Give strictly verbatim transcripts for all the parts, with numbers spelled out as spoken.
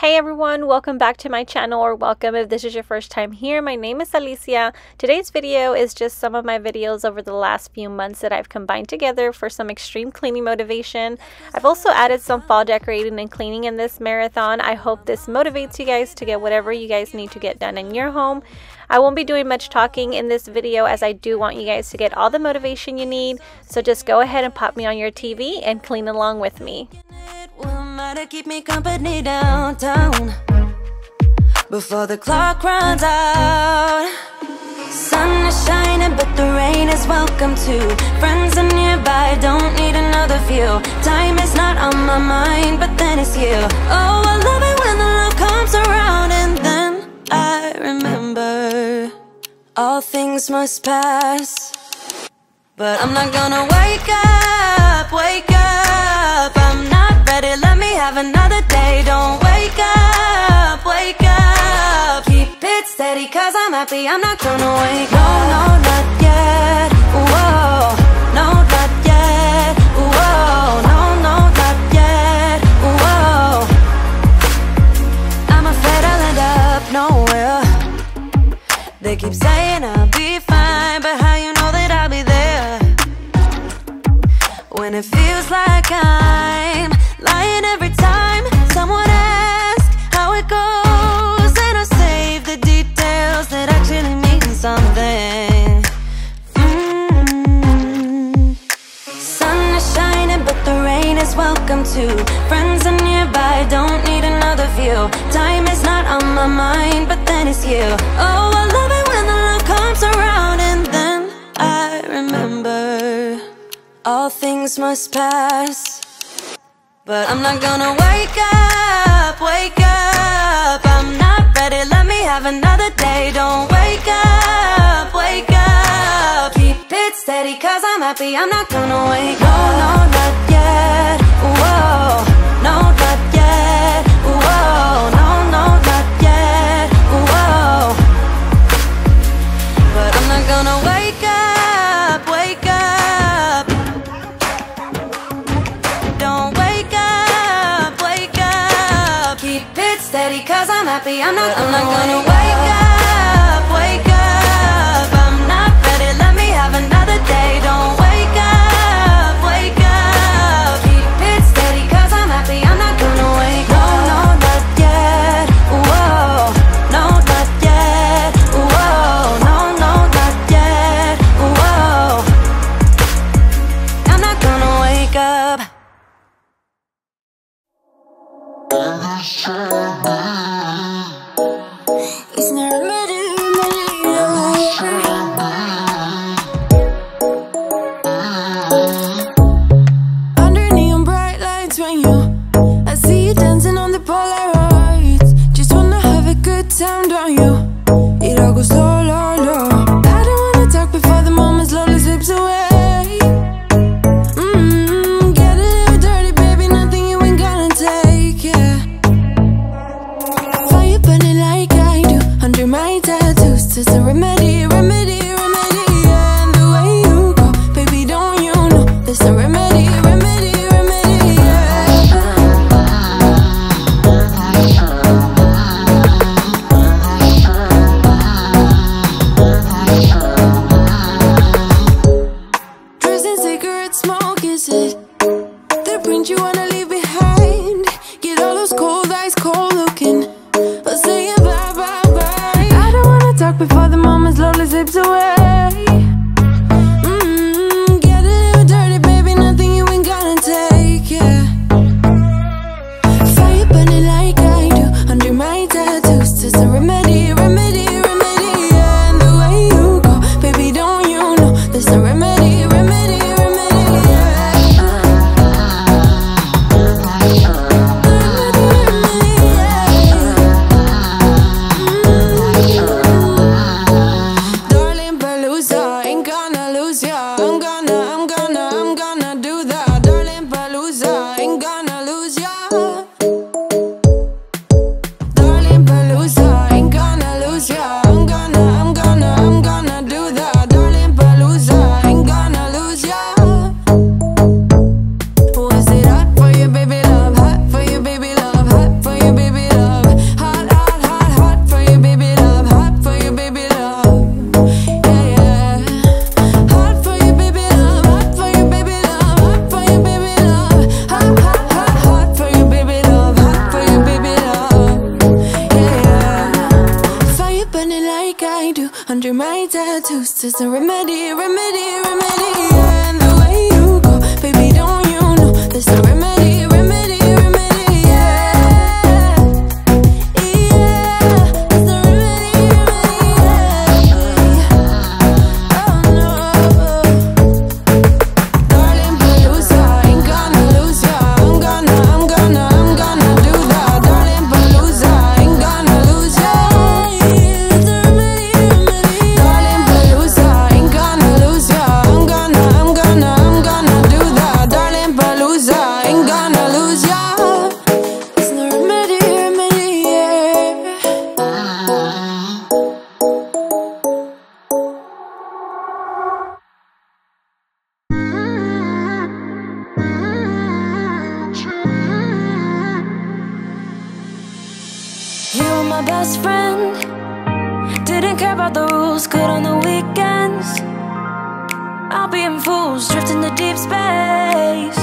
Hey everyone, welcome back to my channel, or welcome if this is your first time here. My name is Alicia. Today's video is just some of my videos over the last few months that I've combined together for some extreme cleaning motivation. I've also added some fall decorating and cleaning in this marathon. I hope this motivates you guys to get whatever you guys need to get done in your home. I won't be doing much talking in this video as I do want you guys to get all the motivation you need, so just go ahead and pop me on your T V and clean along with me. To keep me company downtown before the clock runs out. Sun is shining but the rain is welcome too. Friends are nearby, don't need another view. Time is not on my mind, but then it's you. Oh, I love it when the love comes around, and then I remember all things must pass. But I'm not gonna wake up, wake up, I'm not ready, let me have another day. Don't wake up, wake up, keep it steady, cause I'm happy, I'm not gonna wake up. No, no, not yet, whoa, no, not yet, whoa, no, no, not yet, whoa. I'm afraid I'll end up nowhere. They keep saying I'll be fine, but how you know that I'll be there? When it feels like I'm lying every time someone asks how it goes, and I save the details that actually mean something. mm-hmm. Sun is shining but the rain is welcome too. Friends are nearby, don't need another view. Time is not on my mind, but then it's you. Oh, I love it when the love comes around, and then I remember all things must pass. But I'm not gonna wake up, wake up, I'm not ready, let me have another day. Don't wake up, wake up, keep it steady, cause I'm happy, I'm not gonna wake up. No, no, not yet, whoa, no, not yet, whoa, no, no, not yet, whoa. But I'm not gonna wake up, wake up, steady, cause I'm happy, I'm not, I'm not gonna wake up, wake up, I'm not ready, let me have another day. Don't wake up, wake up, keep it steady, cause I'm happy, I'm not gonna wake up. No, no, not yet, whoa, no, not yet, whoa, no, no, not yet, whoa. I'm not gonna wake up. It's not ready. Under neon bright lights, when you I see you dancing on the Polaroids, just wanna have a good time, don't you? It all goes so low, low. I don't wanna talk before the moment slowly slips away. It's a remedy, remedy, remedy, yeah. And the way you go, baby, don't you know? There's a remedy, remedy, remedy, yeah. Dressing cigarette smoke, is it the print you wanna leave behind? Get all those cold eyes, cold looking, but saying bye, bye. Before the moment slowly slips away. Mm-hmm. Get a little dirty, baby, nothing you ain't gonna take, yeah. Fire burning like I do, under my tattoos. It's a remedy, remedy, remedy, yeah. And the way you go, baby, don't you know? There's a remedy, remedy, remedy, yeah. Ain't gonna lose ya, darling Palooza. Ain't gonna my tattoos is a remedy, remedy, remedy. And the way you go, baby, don't you know there's a remedy, remedy, remedy, yeah. Yeah, there's a remedy, remedy, yeah. Oh no, darling Palooza, ain't gonna lose ya. I'm gonna, I'm gonna, I'm gonna do that. Darling Palooza, ain't gonna lose ya. Yeah, there's a remedy, remedy. Darling Palooza, ain't gonna lose ya. I'm gonna, I'm gonna, I'm gonna do that. Darling Palooza, ain't gonna lose ya. There's no remedy, remedy, yeah. You were my best friend. Didn't care about the rules, good on the weekends. I'll be in fools, drifting to deep space.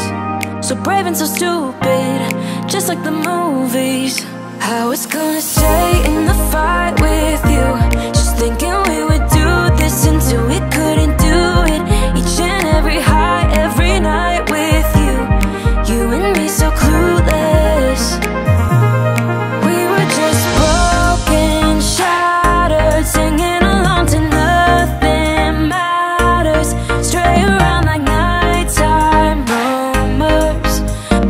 So brave and so stupid, just like the movies. I was gonna stay in the fight with you, just thinking we would do this until we couldn't do it. Each and every high, every night with you. You and me so clueless. We were just broken, shattered, singing along to nothing matters. Stray around like nighttime rumors.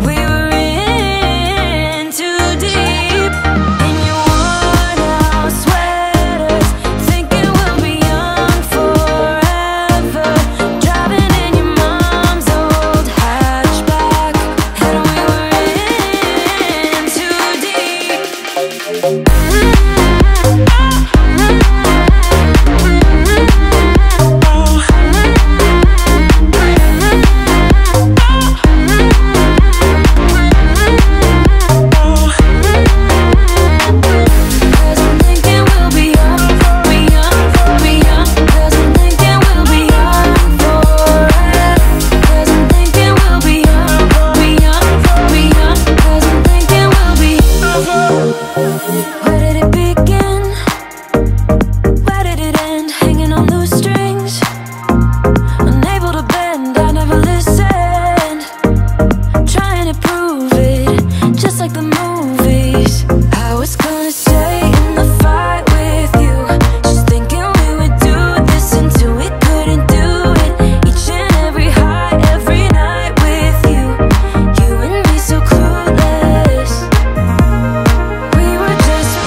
We were in too deep. In your worn out sweaters, thinking we'll be young forever. Driving in your mom's old hatchback, and we were in too deep. Cause I'm thinking we'll be young for we young for we young. Cause I'm thinking we'll be young forever. Cause I'm thinking we'll be young for we young for we young. Cause I'm thinking we'll be. Where did it begin? Where did it end? Hanging on loose strings, unable to bend. I never listened, trying to prove it, just like the movies. I was gonna stay in the fight with you, just thinking we would do this until we couldn't do it. Each and every high, every night with you. You and me so clueless. We were just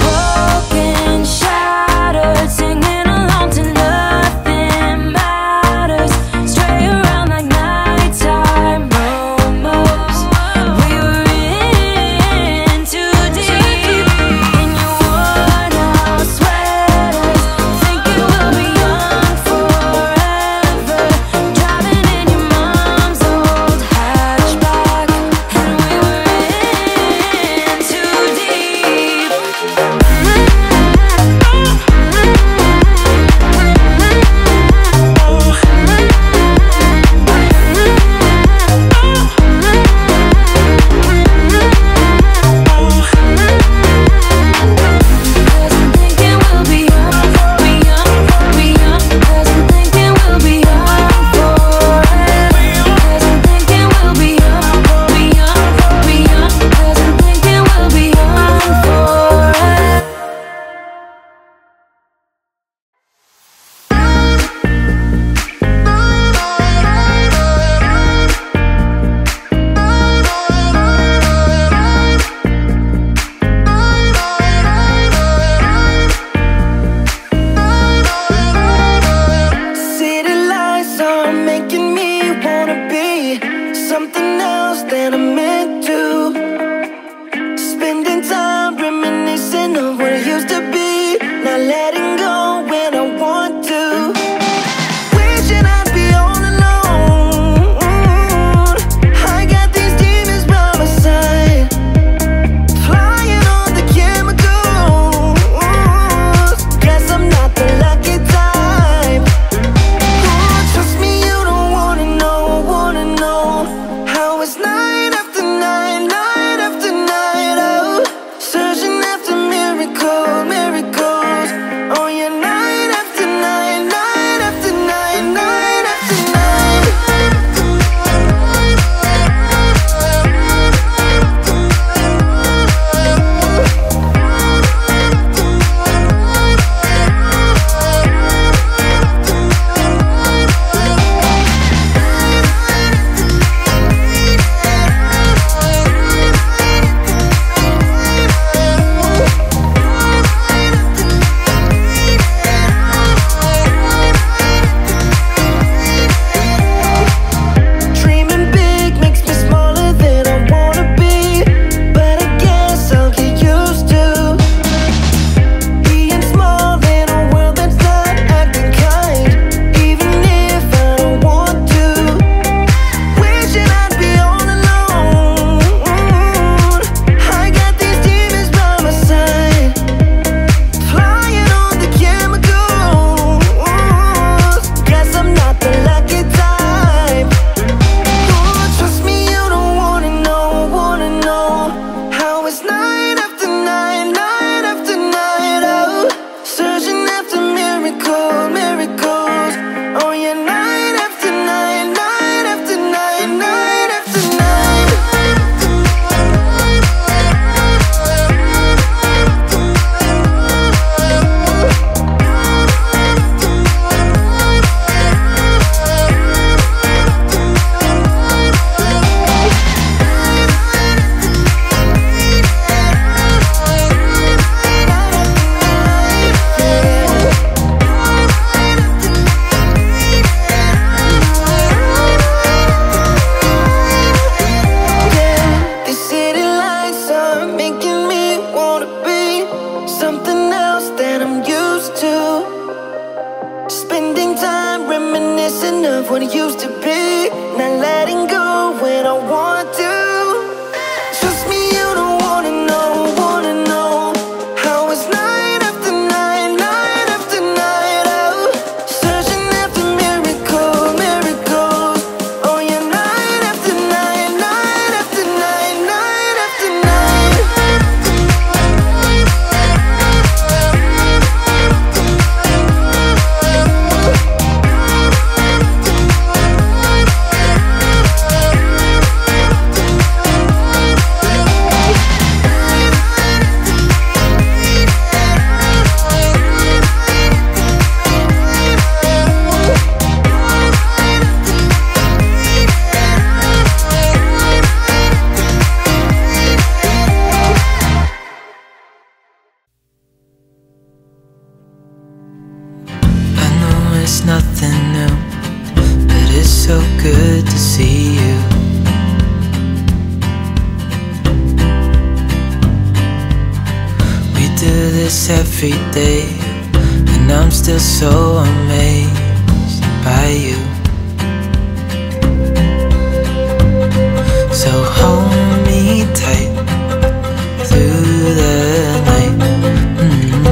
what it used to be, not letting go when I want to. Every day, and I'm still so amazed by you. So hold me tight through the night. Mm-hmm.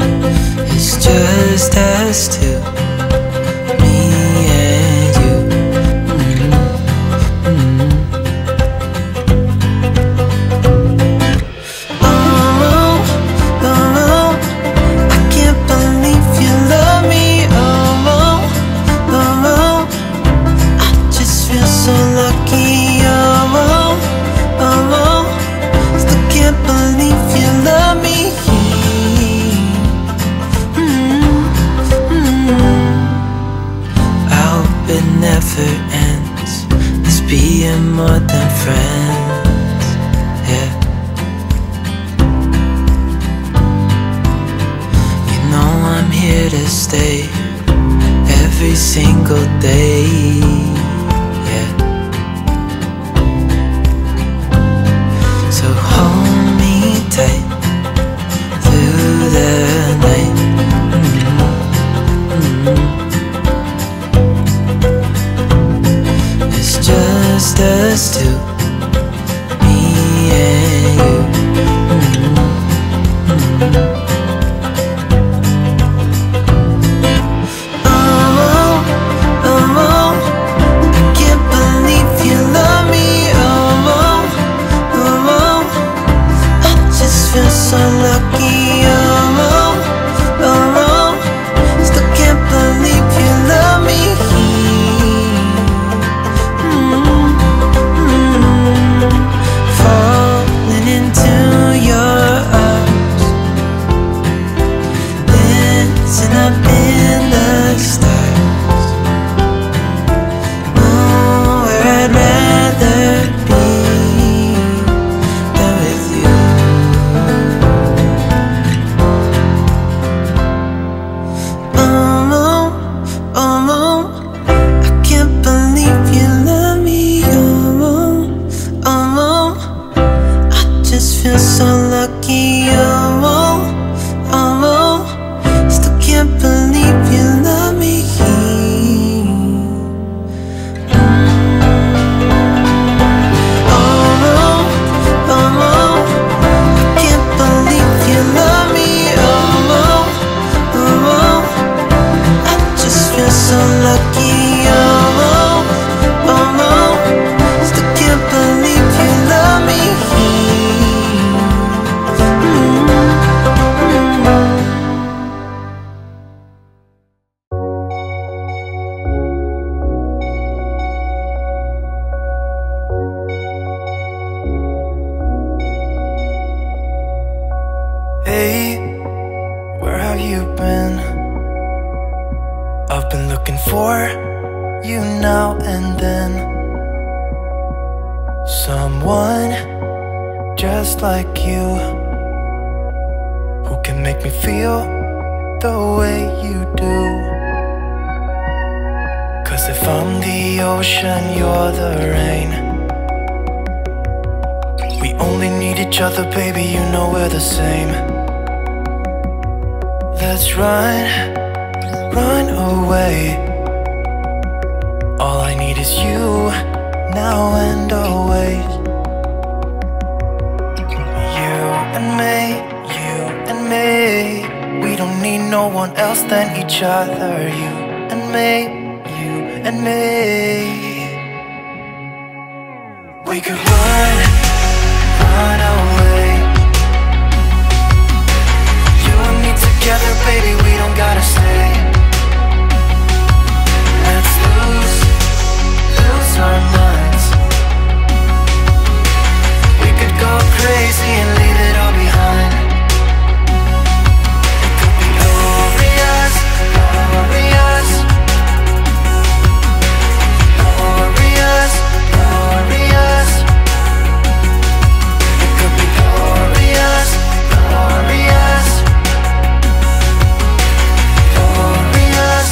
Mm-hmm. It's just us two, me and you. Mm-hmm. Mm-hmm. More than friends, yeah. You know I'm here to stay every single day, yeah. So hold me tight through the night. Mm-hmm. Mm-hmm. It's just just us two, me and you. Mm-hmm. Mm-hmm. Let's run, run away. All I need is you, now and always. You and me, you and me. We don't need no one else than each other. You and me, you and me. We could run, run away. You and me together, baby, we don't gotta stay. Let's lose, lose our minds. We could go crazy and leave it all behind. It could be glorious, glorious. Glorious, glorious. It could be glorious, glorious. Glorious,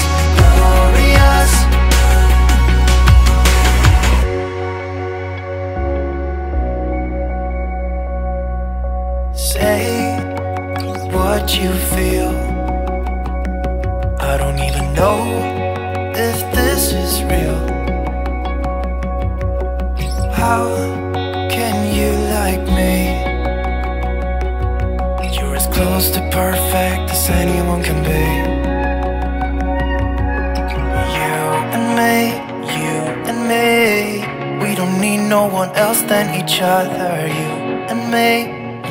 glorious. Say what you feel. I don't even know if this is real. How can you like me? You're as close to perfect as anyone can be. You and me, you and me. We don't need no one else than each other. You and me,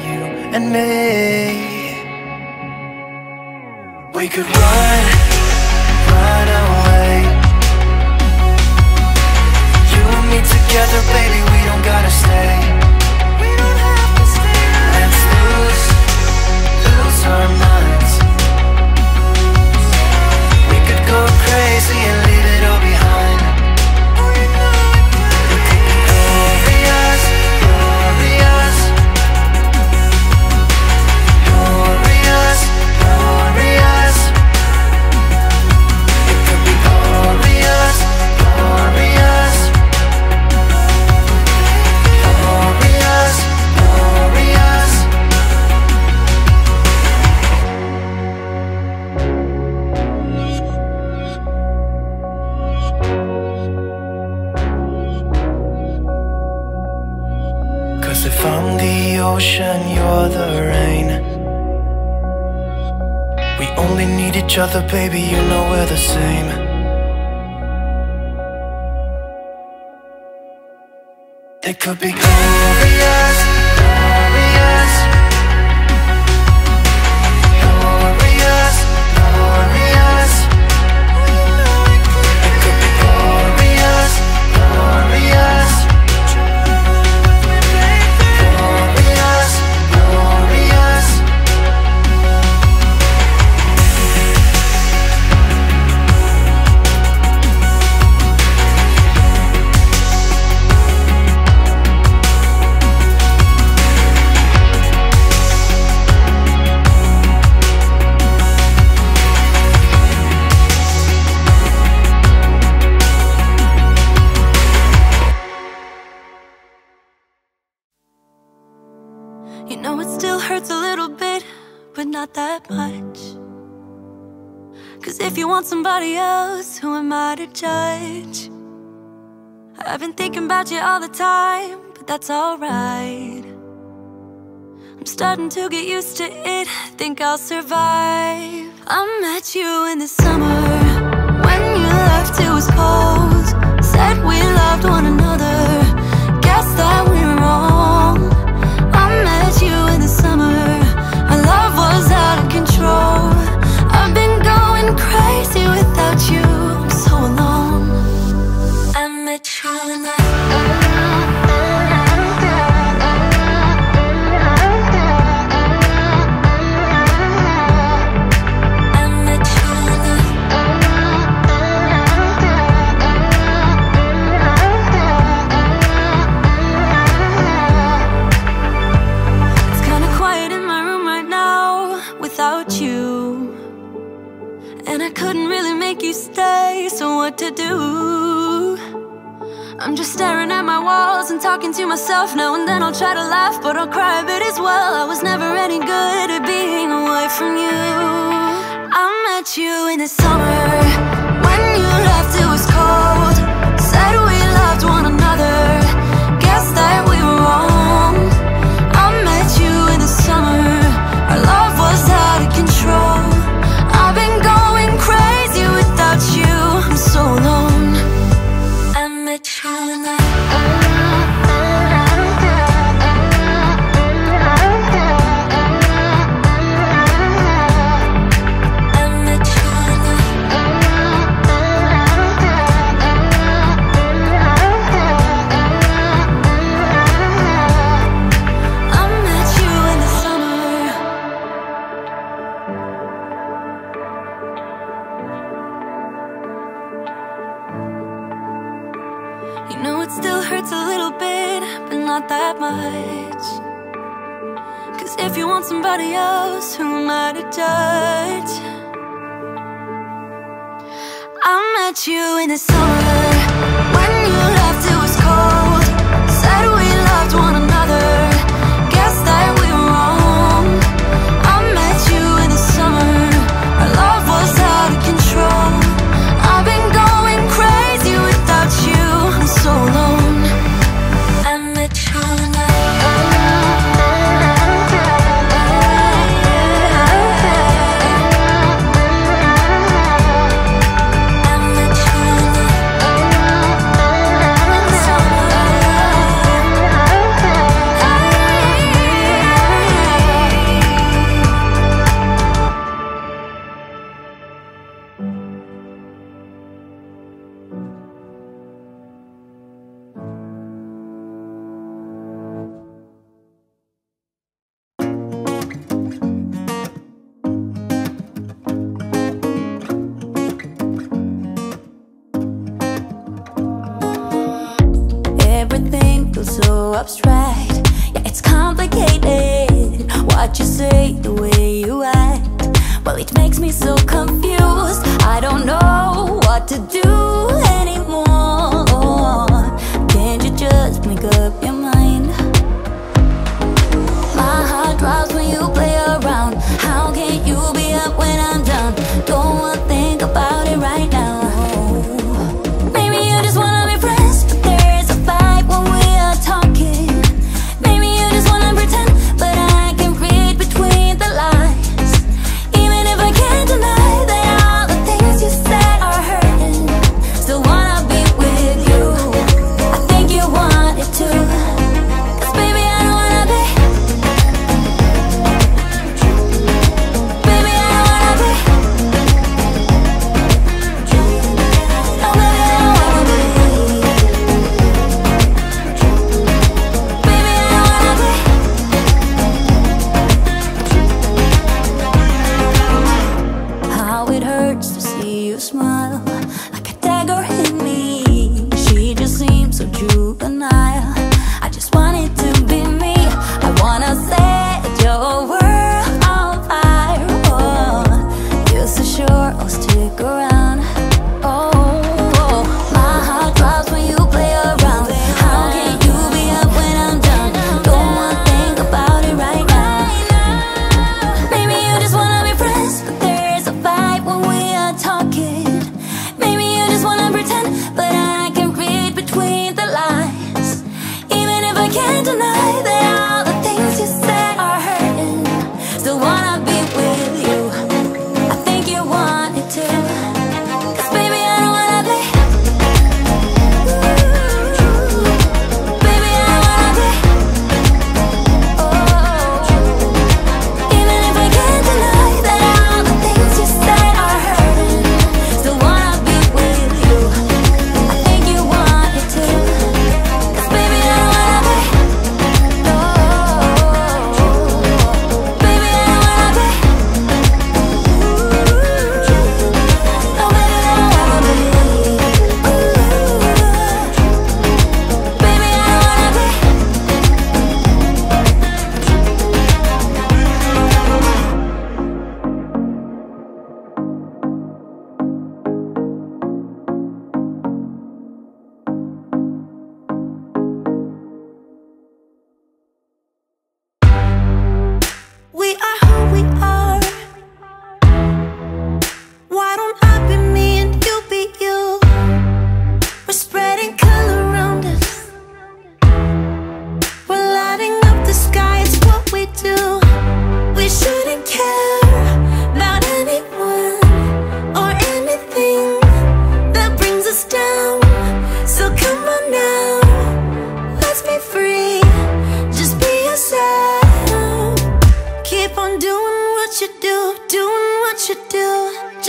you and me. We could run, run away. You and me together, baby, we don't gotta stay. We don't have to stay. Let's lose, lose our minds. We could go crazy and leave it all behind. It could be glorious, glorious. Glorious, glorious. It could be glorious, glorious. Cause if I'm the ocean, you're the rain. We only need each other, baby, you know we're the same. It could be glorious, glorious. Glorious, glorious. It could be glorious, glorious. Glorious, glorious. Somebody else, who am I to judge? I've been thinking about you all the time, but that's alright. I'm starting to get used to it, think I'll survive. I met you in the summer, when you left it was cold. Said we loved one another, guess that we were wrong. I met you in the summer, our love was out of control. I've been going crazy without you, I'm so alone. I met you and I It's kinda quiet in my room right now without you. And I couldn't really make you stay, so what to do? I'm just staring at my walls and talking to myself. Now and then I'll try to laugh, but I'll cry a bit as well. I was never any good at being away from you. I met you in the summer. Somebody else, who might have judged? I met you in the summer. When you left, it was cold. Said we loved one another. Guess that we were wrong. I met you in the summer. Our love was out of control. I've been going crazy without you. I'm so alone. I met you in the too.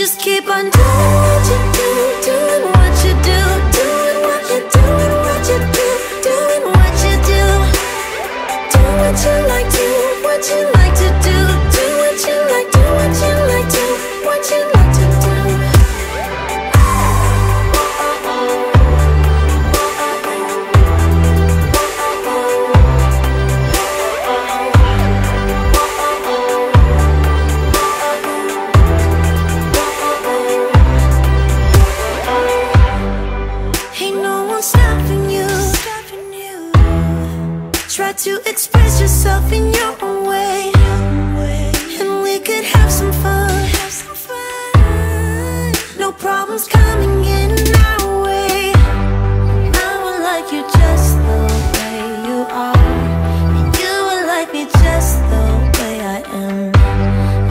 just keep on doing what you do, doing what you do, doing what you do, doing what you do, doing what you do, do what you like, do what you like to do, do what you like, do what you like, do what you like to do. Try to express yourself in your own way, and we could have some fun. No problems coming in our way. I will like you just the way you are, and you will like me just the way I am,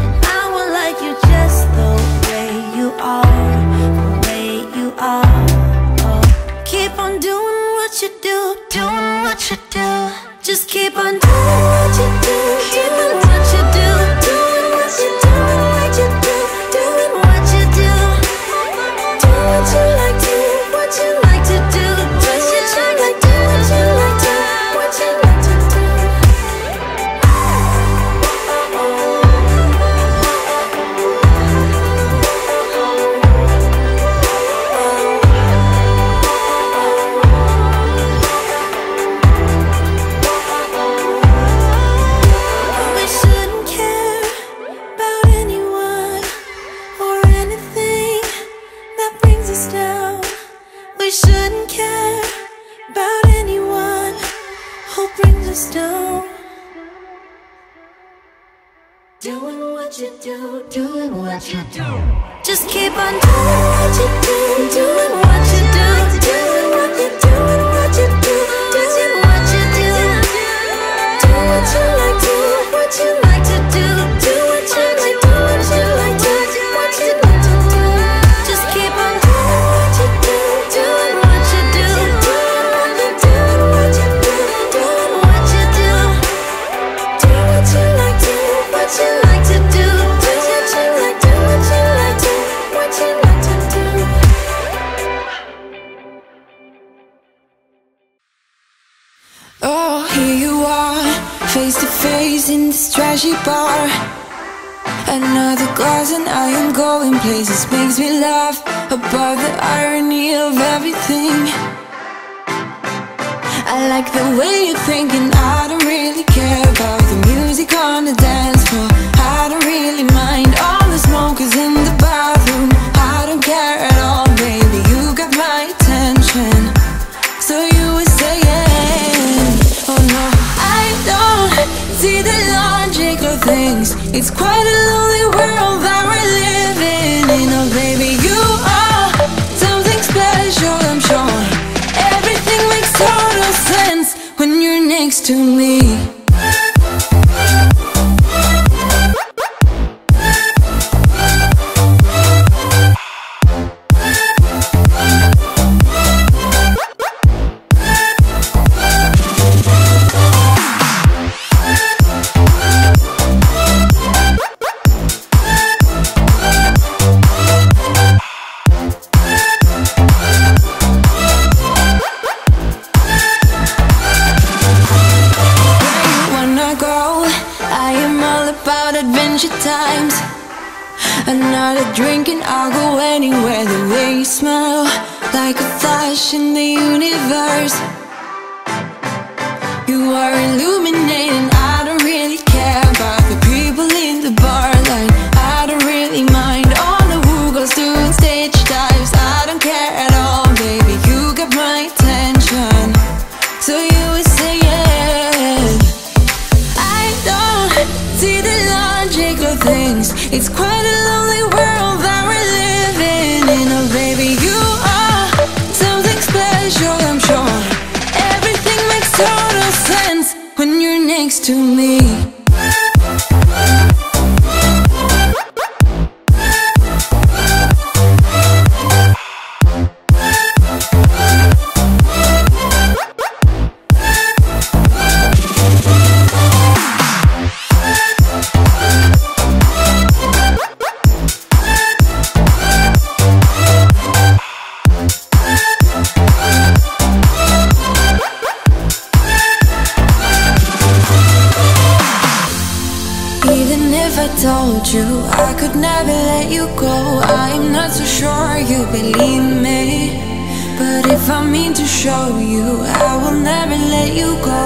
and I will like you just the way you are, the way you are. Oh. Keep on doing what you do, doing what you do. Just keep on doing what you do, keep on doing what you do, doing what you do, what you do, doing what you do, do what you like, do what you like to do, do what you like, do what you like to, what you like to do. Doing what you do, doing what you do. Just keep on doing what you do, doing what you do, doing what you do, doing what you do, doing what you do. Do what you like, do what you like to do, do what you like, do what you like to, what you like to do. Just keep on doing what you do, doing what you do, doing what you do, what you do, doing what you do. Do what you like, do what you like to do, do what you like, do what you like to, what you like to do. Oh, here you are, face to face in this trashy bar. Another glass and I am going places. Makes me laugh about the irony of everything. I like the way you're thinking. I don't really care about the music on the dance floor. I don't really mind all the smokers in the bathroom. I don't care at all, baby, you got my attention. So you were saying, oh no, I don't see the logic of things. It's quite a lonely world that we're living in. Oh baby, you are something special, I'm sure. Everything makes total sense when you're next to me. Another drink and I'll go anywhere. The way you smile, like a flash in the universe. You are illuminating. I don't really care about the people in the bar line. I don't really mind all the who goes doing stage dives. I don't care at all, baby, you got my attention. So you would say yeah. I don't see the logic of things. It's quite a lonely world that we're living in. Oh baby, you are something special, I'm sure. Everything makes total sense when you're next to me. told you I could never let you go. I'm not so sure you believe me, but if I mean to show you, I will never let you go.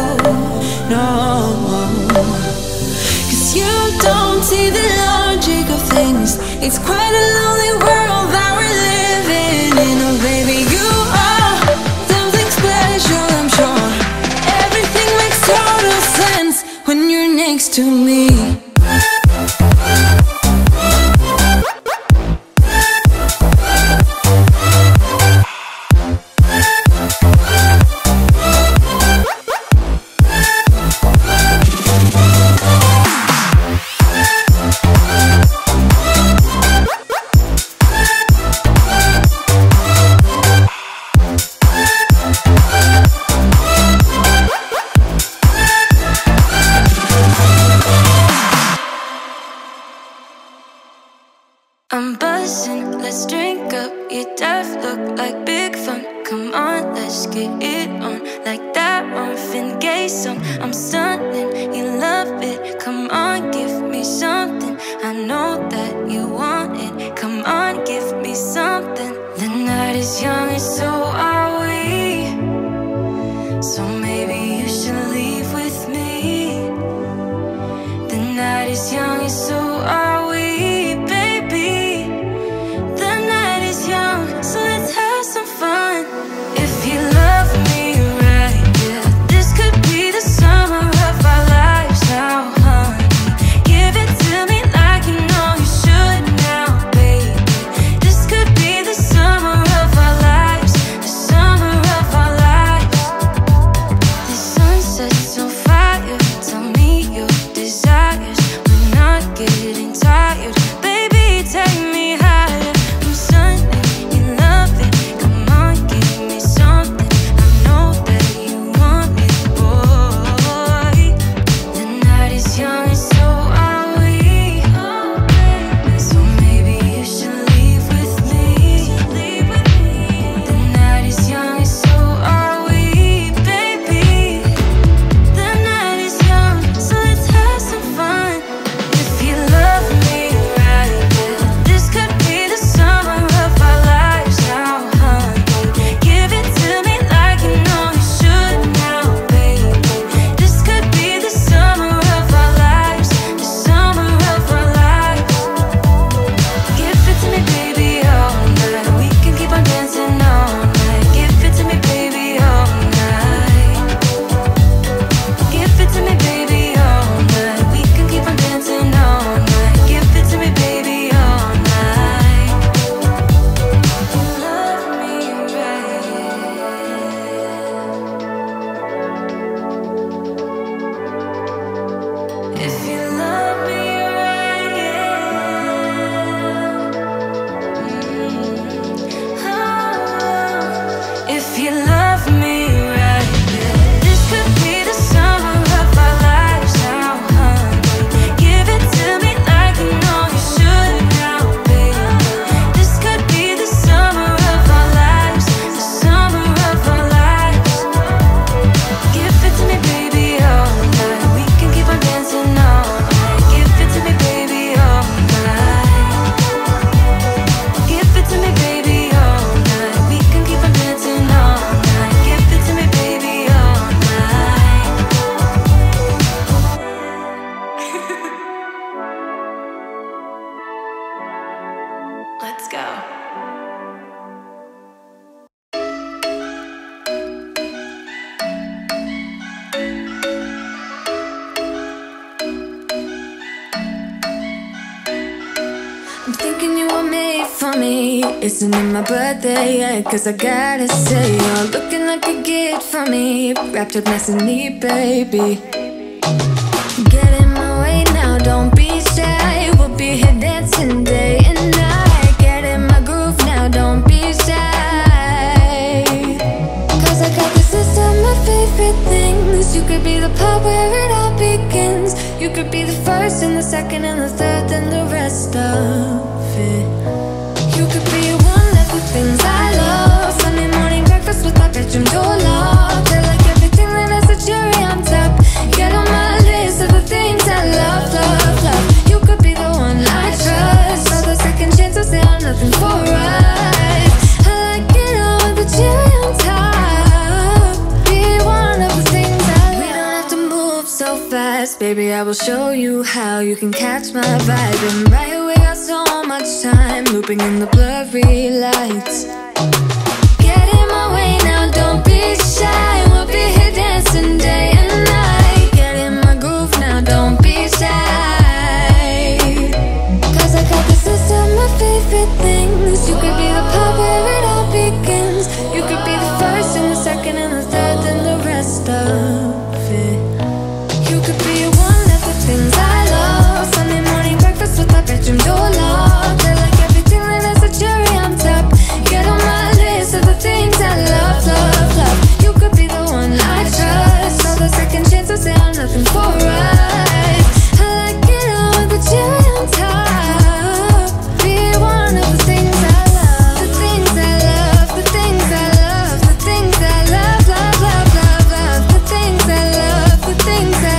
No, cause you don't see the logic of things. It's quite a lonely world that we're living in. Oh baby, you are something special, I'm sure. Everything makes total sense when you're next to me. I'm buzzing, let's drink up. You dive, look like big fun. Come on, let's get it on. Like that Marvin Gaye song. I'm stunning, you love it. Come on, give me something. I know that you want it. Come on, give me something. The night is young and so are we. So maybe you should leave with me. The night is young and so are we. Isn't it my birthday yet? Cause I gotta say, you're looking like a gift for me, wrapped up nice and neat, baby. Get in my way now, don't be shy. We'll be here dancing day and night. Get in my groove now, don't be shy. Cause I got this list of my favorite things. You could be the part where it all begins. You could be the first and the second and the third and the rest of it. You could be one of the things I love. Sunday morning breakfast with my bedroom door locked. I like everything that has a cherry on top. Get on my list of the things I love, love, love. You could be the so fast, baby, I will show you how you can catch my vibe. And right away, I got so much time, looping in the blurry lights. Get in my way now, don't be shy, we'll be here dancing day and night. Get in my groove now, don't be shy, cause I got the system of favorite things. You could be the part where it all begins. You could be the first and the second and the third and the rest of. You could be one of the things I love. Sunday morning breakfast with my bedroom door locked. I like everything that has a cherry on top. Get on my list of the things I love, love, love. You could be the one I trust. All the second chances say I'm nothing for us. I like it all with the cherry on top. Be one of the things I love. The things I love, the things I love. The things I love, love, love, love, love. The things I love, the things I love.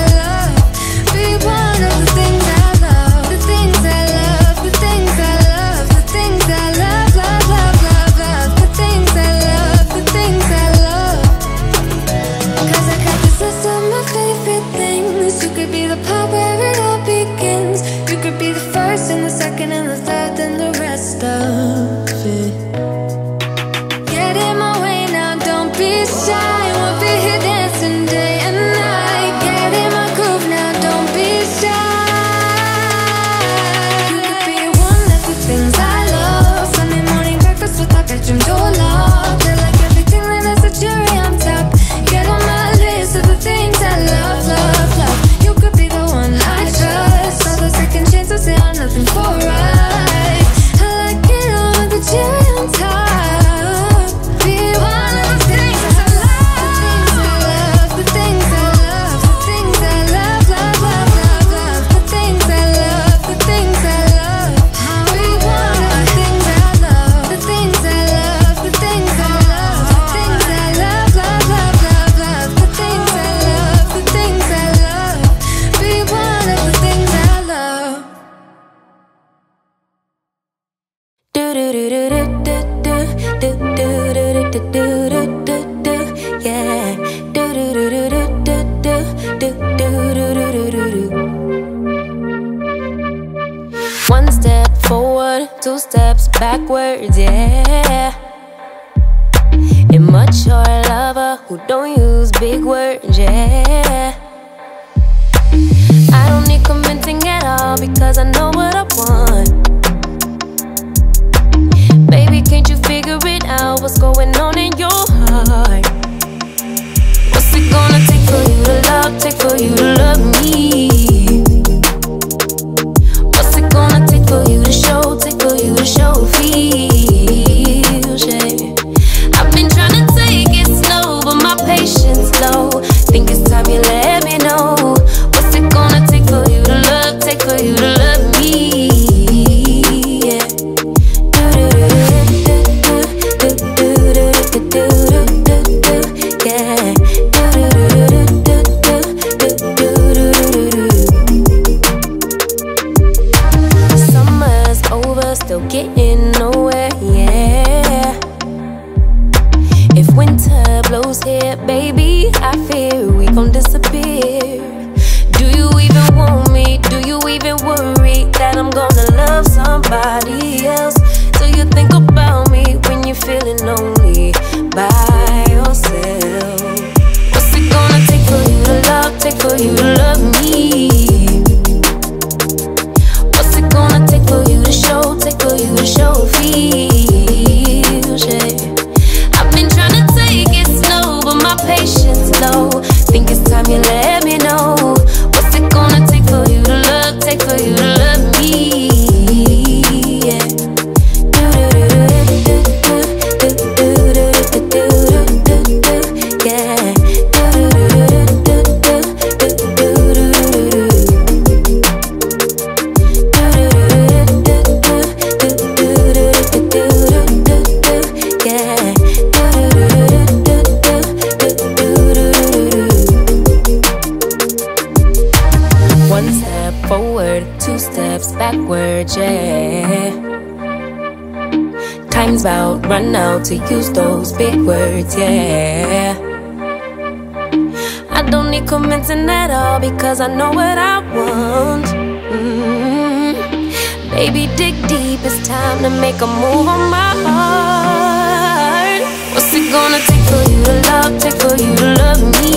I don't need convincing at all, because I know what I want. Mm-hmm. Baby, dig deep, it's time to make a move on my heart. What's it gonna take for you to love, take for you to love me?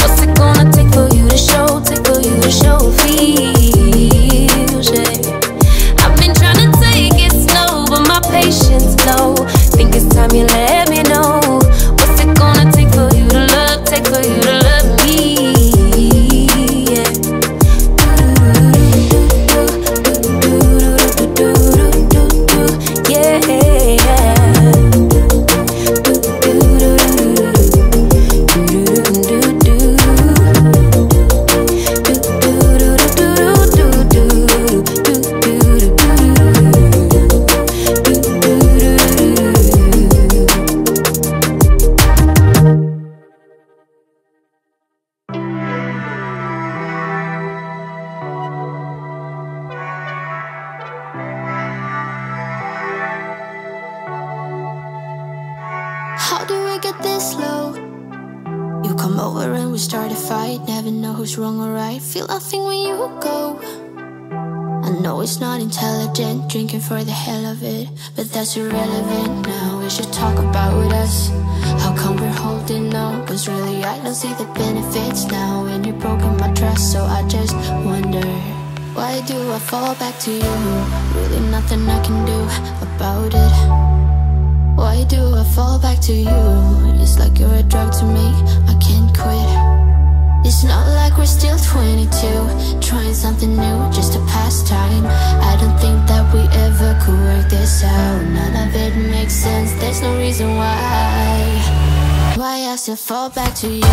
What's it gonna take for you to show, take for you to show feels, yeah. I've been trying to take it slow, but my patience low. Think it's time you let me know. What's it gonna take for you to love, take for you to love me? Yeah. Drinking for the hell of it, but that's irrelevant now. We should talk about with us. How come we're holding on? Cause really I don't see the benefits now. And you've broken my trust, so I just wonder, why do I fall back to you? Really nothing I can do about it. Why do I fall back to you? It's like you're a drug to me, I can't quit. It's not like we're still twenty-two, trying something new just to pass time. I don't think that we ever could work this out. None of it makes sense, there's no reason why Why I still fall back to you.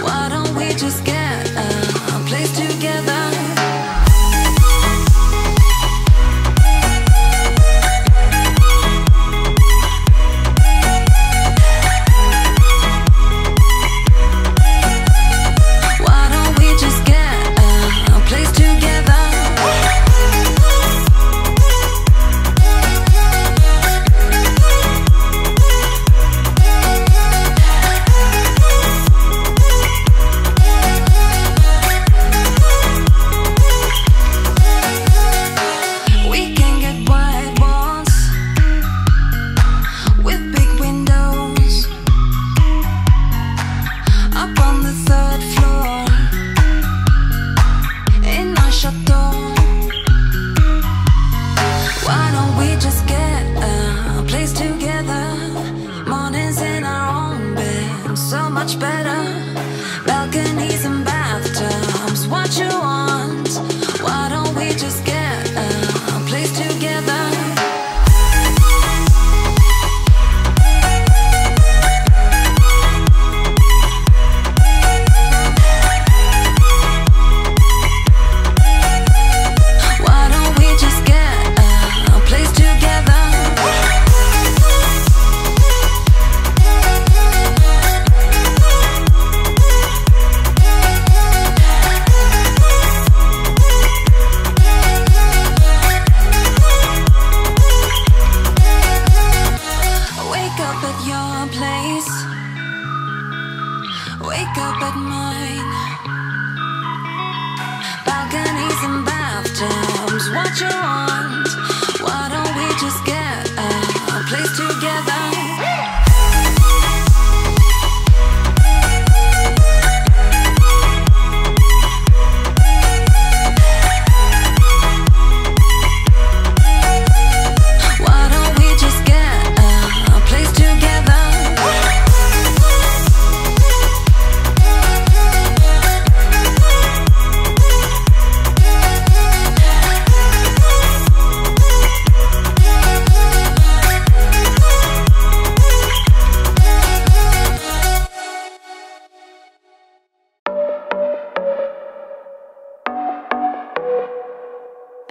Why don't we just get a place together? becomes what you want. Why don't we just get a place together?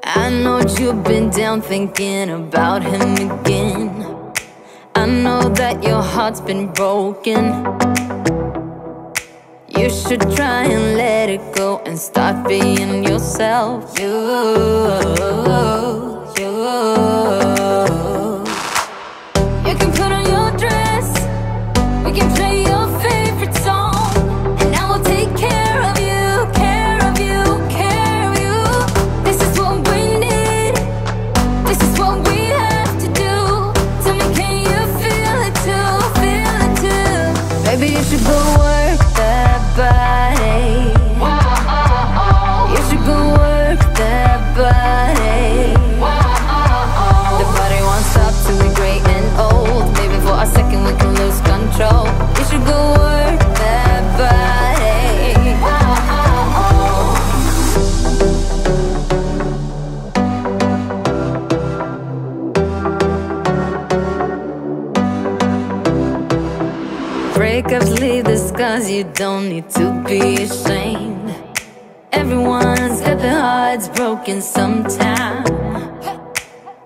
I know you've been down thinking about him again. I know that your heart's been broken. You should try and let it go and start being yourself. You, you, you can put on your dress. We can play your favorite song, and I will take care of you, care of you, care of you. This is what we. This is what we have to do. Tell me, can you feel it too? Feel it too. Baby, you should go work that body. Whoa, oh, oh, oh. You should go work that body. Whoa, oh, oh, oh. The party won't stop till we're great and old. Maybe for a second we can lose control. You should go work that body. Whoa, oh, oh, oh. Breakups leave the scars, you don't need to be ashamed. Everyone's happy heart's broken sometime.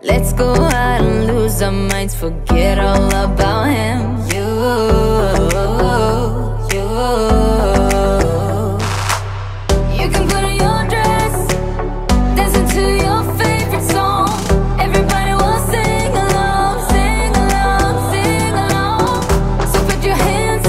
Let's go out and lose our minds, forget all about him. You, you, you can put on your dress, dance into your favorite song. Everybody will sing along, sing along, sing along. So put your hands.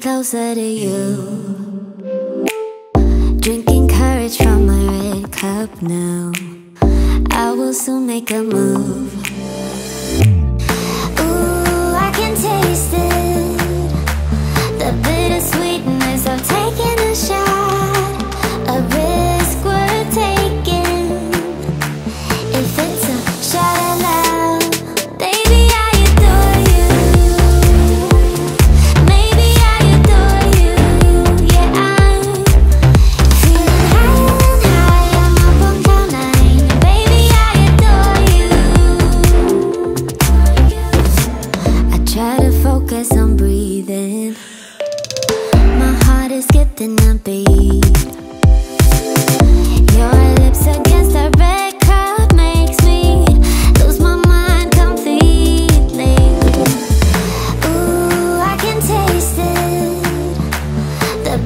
Closer to you, drinking courage from my red cup now. I will soon make a move. Ooh, I can taste it, the bitter sweetness of taking a shot, a risk worth taking. If it's a shot at love, baby, I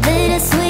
bittersweet.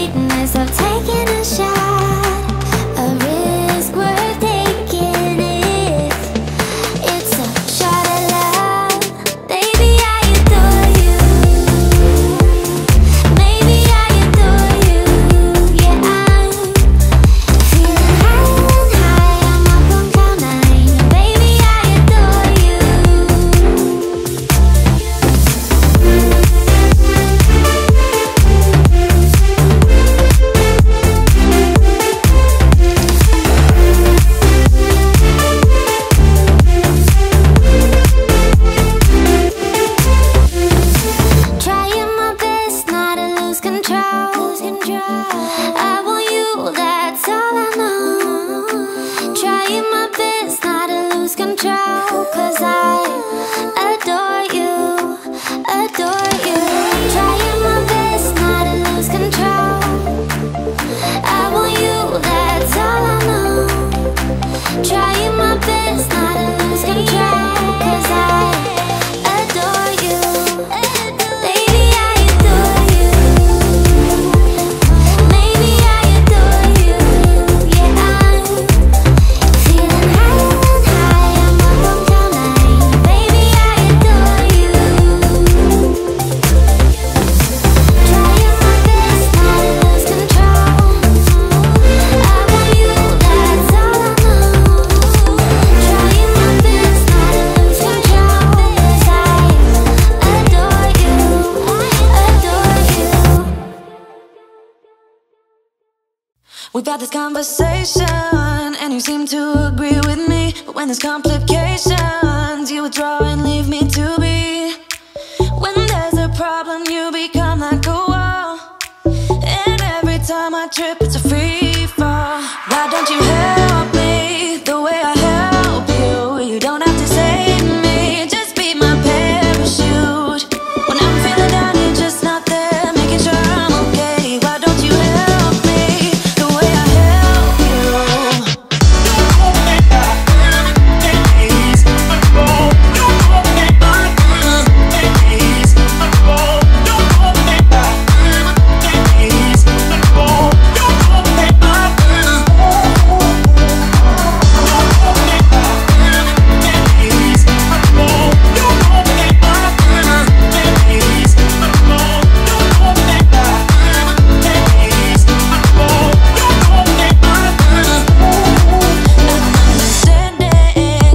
We've had this conversation, and you seem to agree with me. But when there's complications, you withdraw and leave me to be. When there's a problem, you become like a wall, and every time I trip, it's a free fall. Why don't you help me the way I help you? You don't have to save me, just be my parachute. When I'm feeling down, you're just not there, making sure I'm okay. Why don't you help me the way I help you?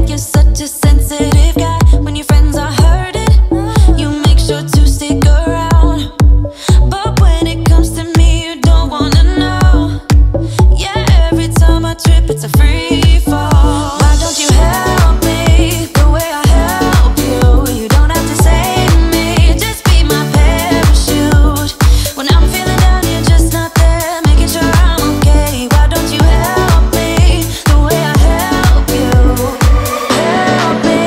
You're such a sensitive guy. When your friends are hurting, you make sure to stick around. But when it comes to me, you don't wanna know. Yeah, every time I trip, it's a free fall. Why don't you help me the way I help you? You don't have to save me, just be my parachute. When I'm feeling down, you're just not there, making sure I'm okay. Why don't you help me the way I help you? Help me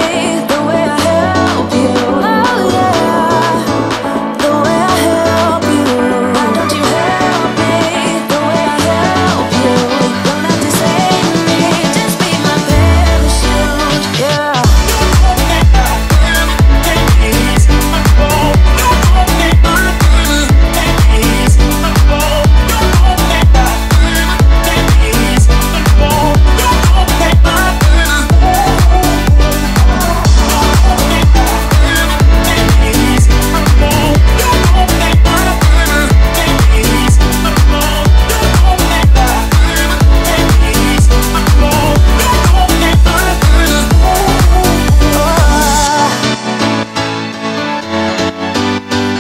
the way I help you. Oh yeah, the way I help you. Why don't you help me the way I help you? You don't have to save me, just be my parachute. Yeah.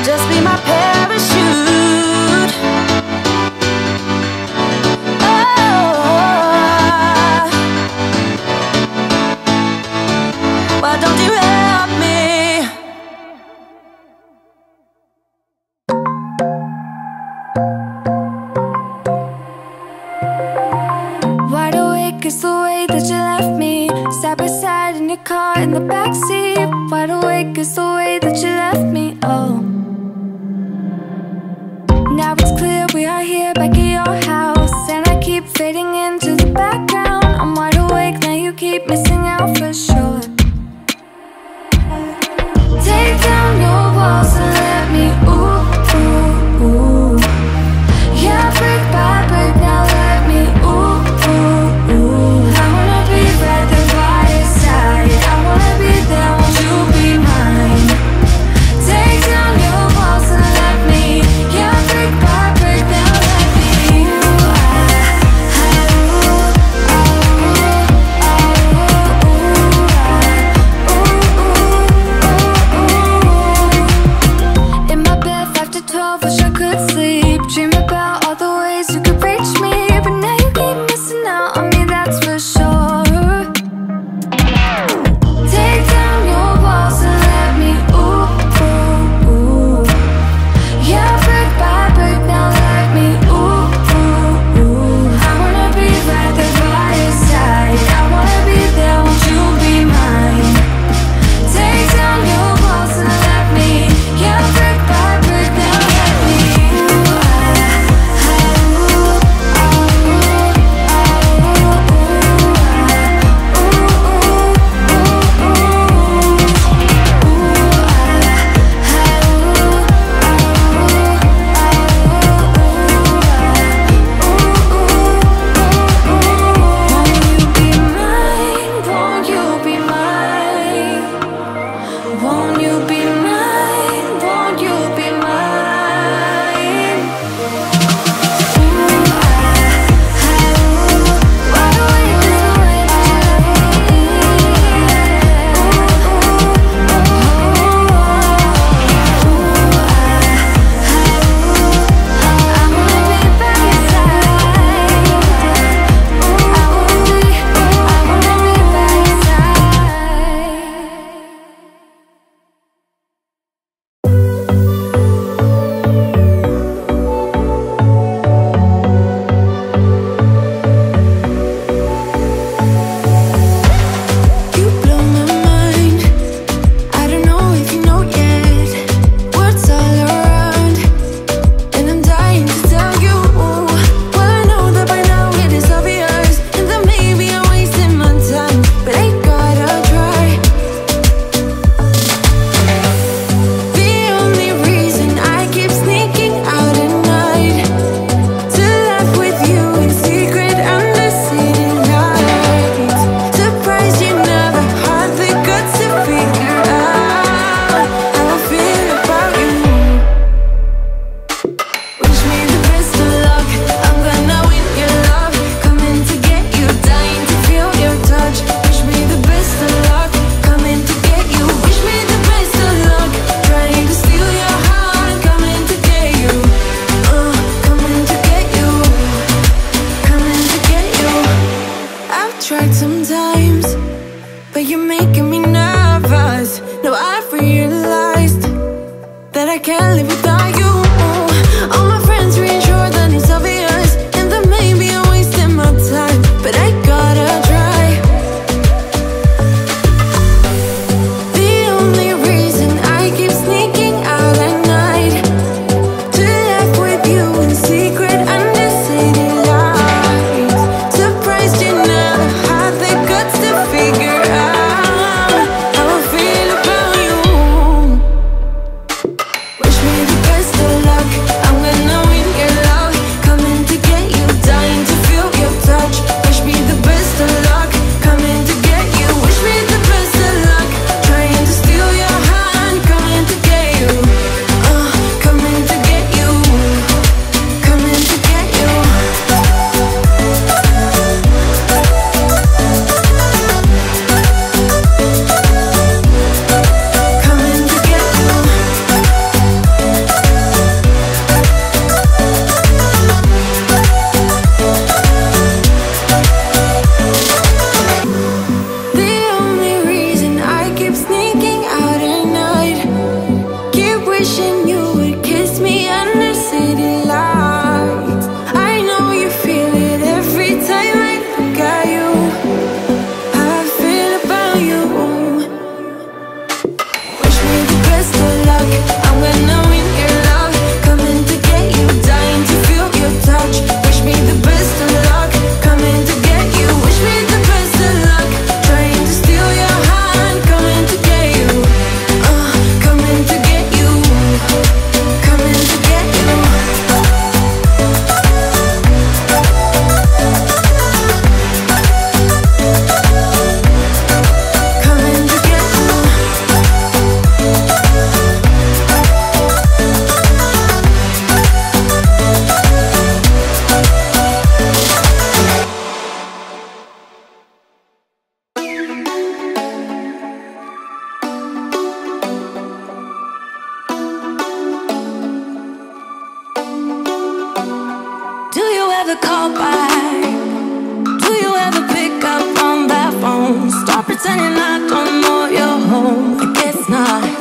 Just be my parachute. Oh, why don't you help me? Wide awake is the way that you left me, side by side in your car in the backseat. Wide awake is the way that you left me. Oh. Now it's clear we are here back at your house, and I keep fading into the background. I'm wide awake now, you keep missing out for sure. Take down your walls and let me ooh, ooh, ooh. Yeah, break by break now, let me ooh, ooh, ooh. I wanna be right there by your side, I wanna be there, won't you be mine? Take down your ever call back? Do you ever pick up on that phone? Stop pretending I don't know you're home. I guess not.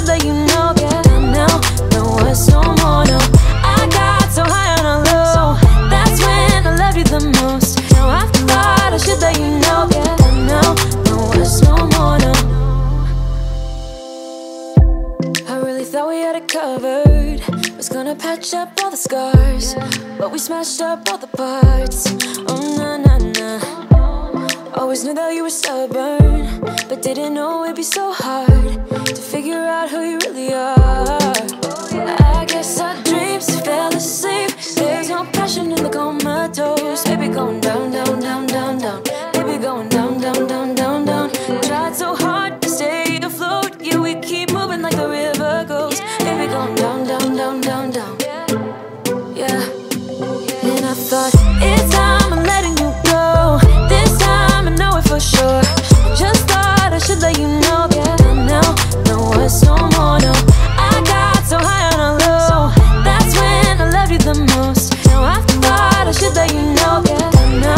That you know, yeah, I know.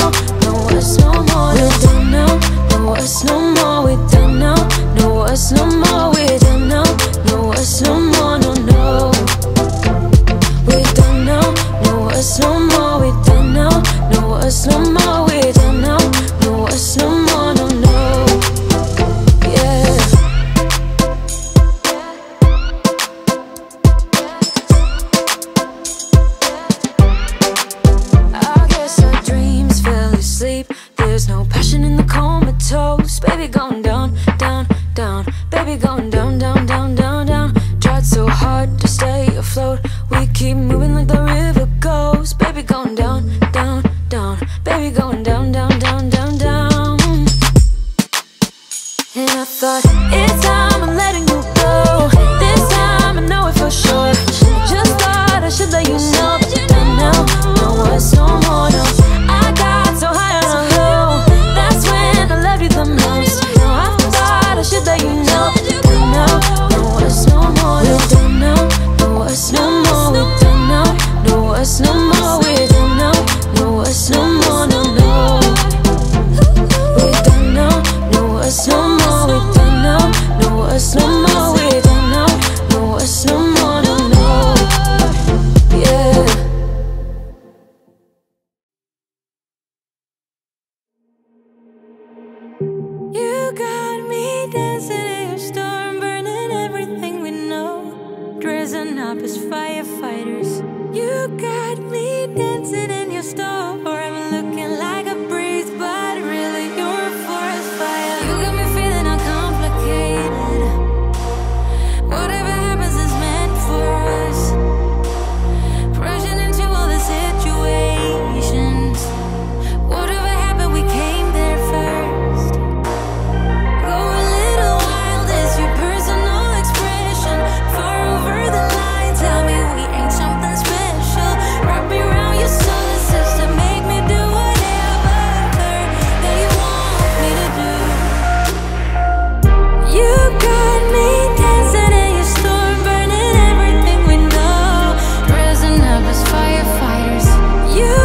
dancing in the comatose. Baby going down, down, down. Baby going down, down, down, down, down. Tried so hard to stay afloat. We keep moving like the river goes. Baby going down, down, down. Baby going down, down, down, down, down. And I thought, it's time I'm letting you go. This time I know it for sure. Just thought I should let you know, but now, now it's no more, no. I got so high on a hoe. That's when I loved you the most. Now I thought I should let you know, but now, now it's no more, no. We're done now, no it's no more. We're done now, no it's no more. We're done now, no it's no more, no, no. We're done now, no it's no more. We're done now, no it's no more. We're done now, no it's no more, no, no. Yeah. Up as firefighters, you got me dancing in your store. I'm looking like a breeze, but really you're a forest fire. You got me feeling uncomplicated. Whatever happens is meant for us. Pressure into all the situations. Whatever happened, we came there first. Go a little wild is your personal expression. Far over the line. Tell me we ain't something special. Wrap me around your solar system. Make me do whatever that you want me to do. You got me dancing in your storm, burning everything we know. Rising up as firefighters. You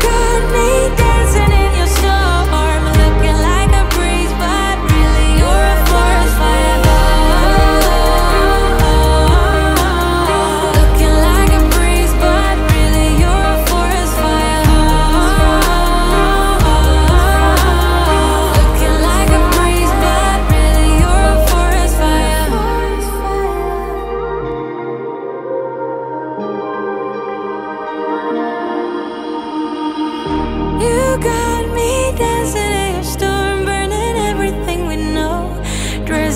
got me dancing. You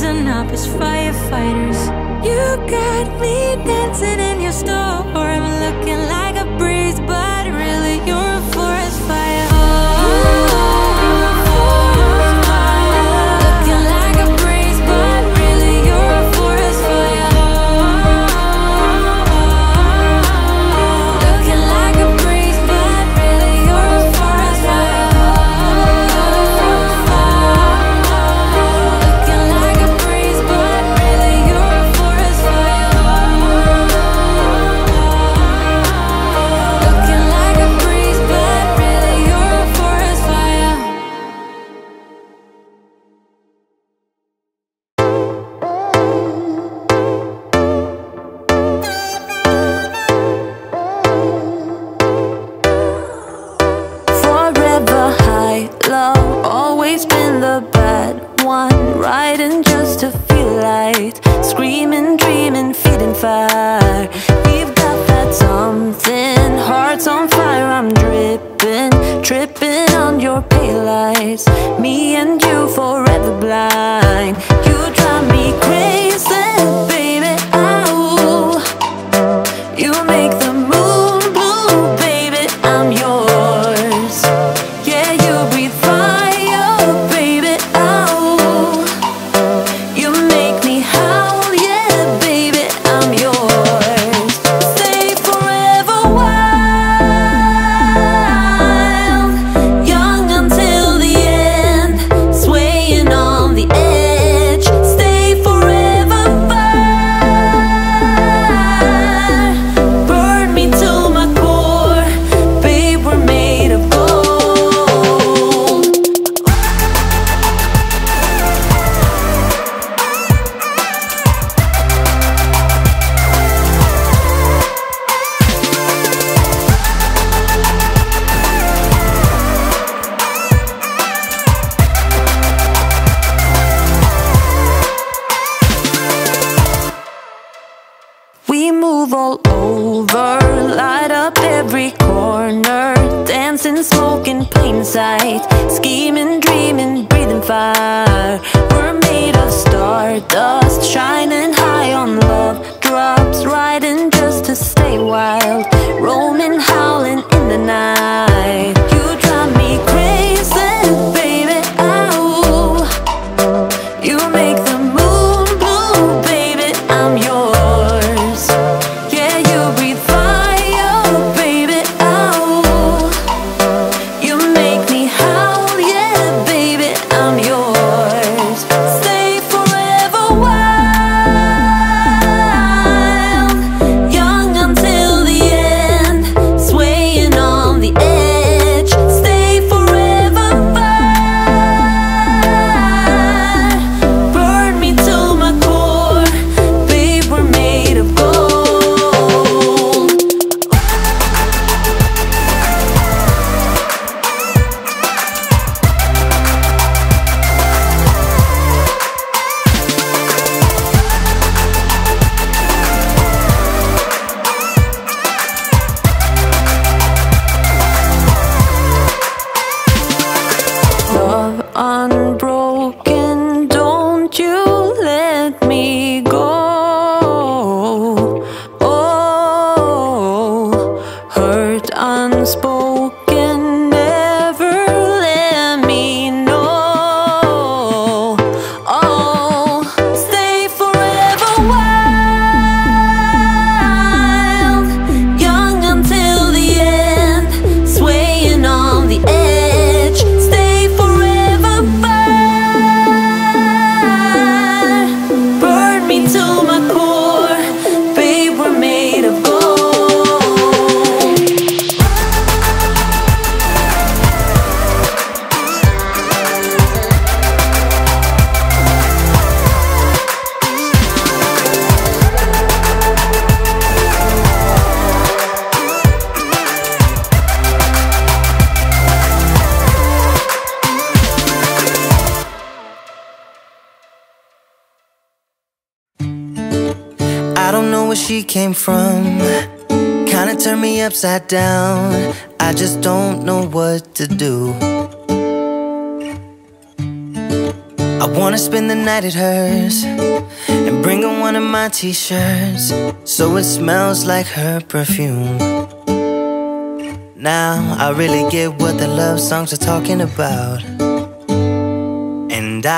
make the moon blue, baby, I'm yours. dancing, smoking, plain sight, scheming, dreaming, breathing fire. We're made of stardust, shining high on love drops, riding just to stay wild, roaming, howling in the night. You drive me crazy, baby, oh, you make the moon blue, baby, I'm yours. Yeah, you breathe fire, baby, oh, you make me howl, yeah, baby, I'm yours. Stay forever wild, young until the end, swaying on the edge. Stay forever fire, burn me to my core, babe, we're made of gold. Love unbroken, don't you let me go. Oh, hurt unspoken, never let me know. Oh, stay forever wild, young until the end, swaying on the edge. Stay forever fire, burn me to my core, babe, we're made of gold. I don't know where she came from, kinda turned me upside down. I just don't know what to do. I wanna spend the night at hers and bring her one of my t-shirts so it smells like her perfume. Now I really get what the love songs are talking about, and I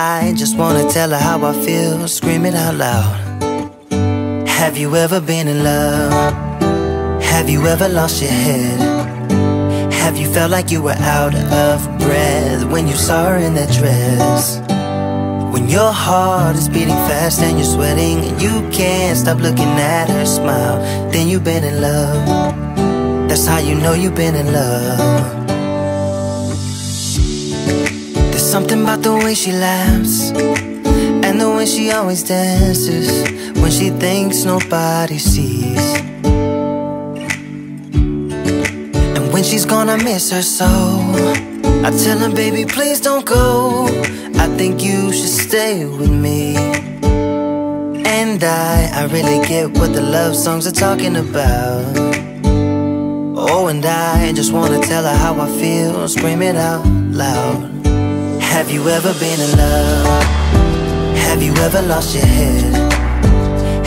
just wanna tell her how I feel, scream it out loud. Have you ever been in love? Have you ever lost your head? Have you felt like you were out of breath when you saw her in that dress? When your heart is beating fast and you're sweating and you can't stop looking at her smile, then you've been in love. That's how you know you've been in love. There's something about the way she laughs and the way she always dances when she thinks nobody sees. And when she's gone I miss her so, I tell her, baby, please don't go, I think you should stay with me. And I, I really get what the love songs are talking about. Oh, and I just wanna tell her how I feel, scream it out loud. Have you ever been in love? Have you ever lost your head?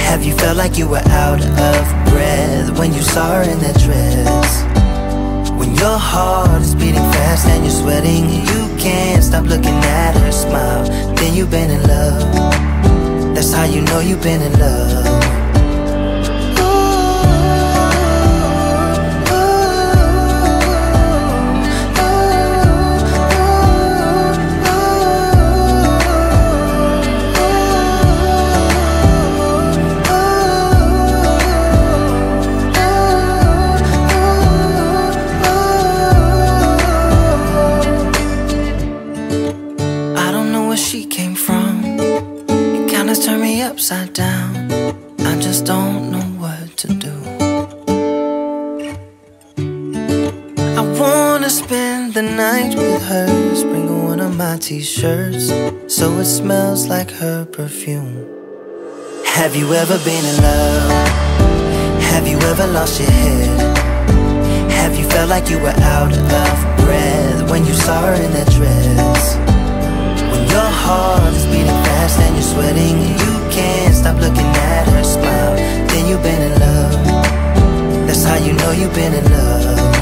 Have you felt like you were out of breath when you saw her in that dress? When your heart is beating fast and you're sweating and you can't stop looking at her smile, then you've been in love. That's how you know you've been in love. Upside down, I just don't know what to do. I wanna spend the night with her, bring her one of my t-shirts so it smells like her perfume. Have you ever been in love? Have you ever lost your head? Have you Felt like you were out of breath when you saw her in that dress. When your heart is beating fast and you're sweating, and you can't stop looking at her smile, then you've been in love. That's how you know you've been in love.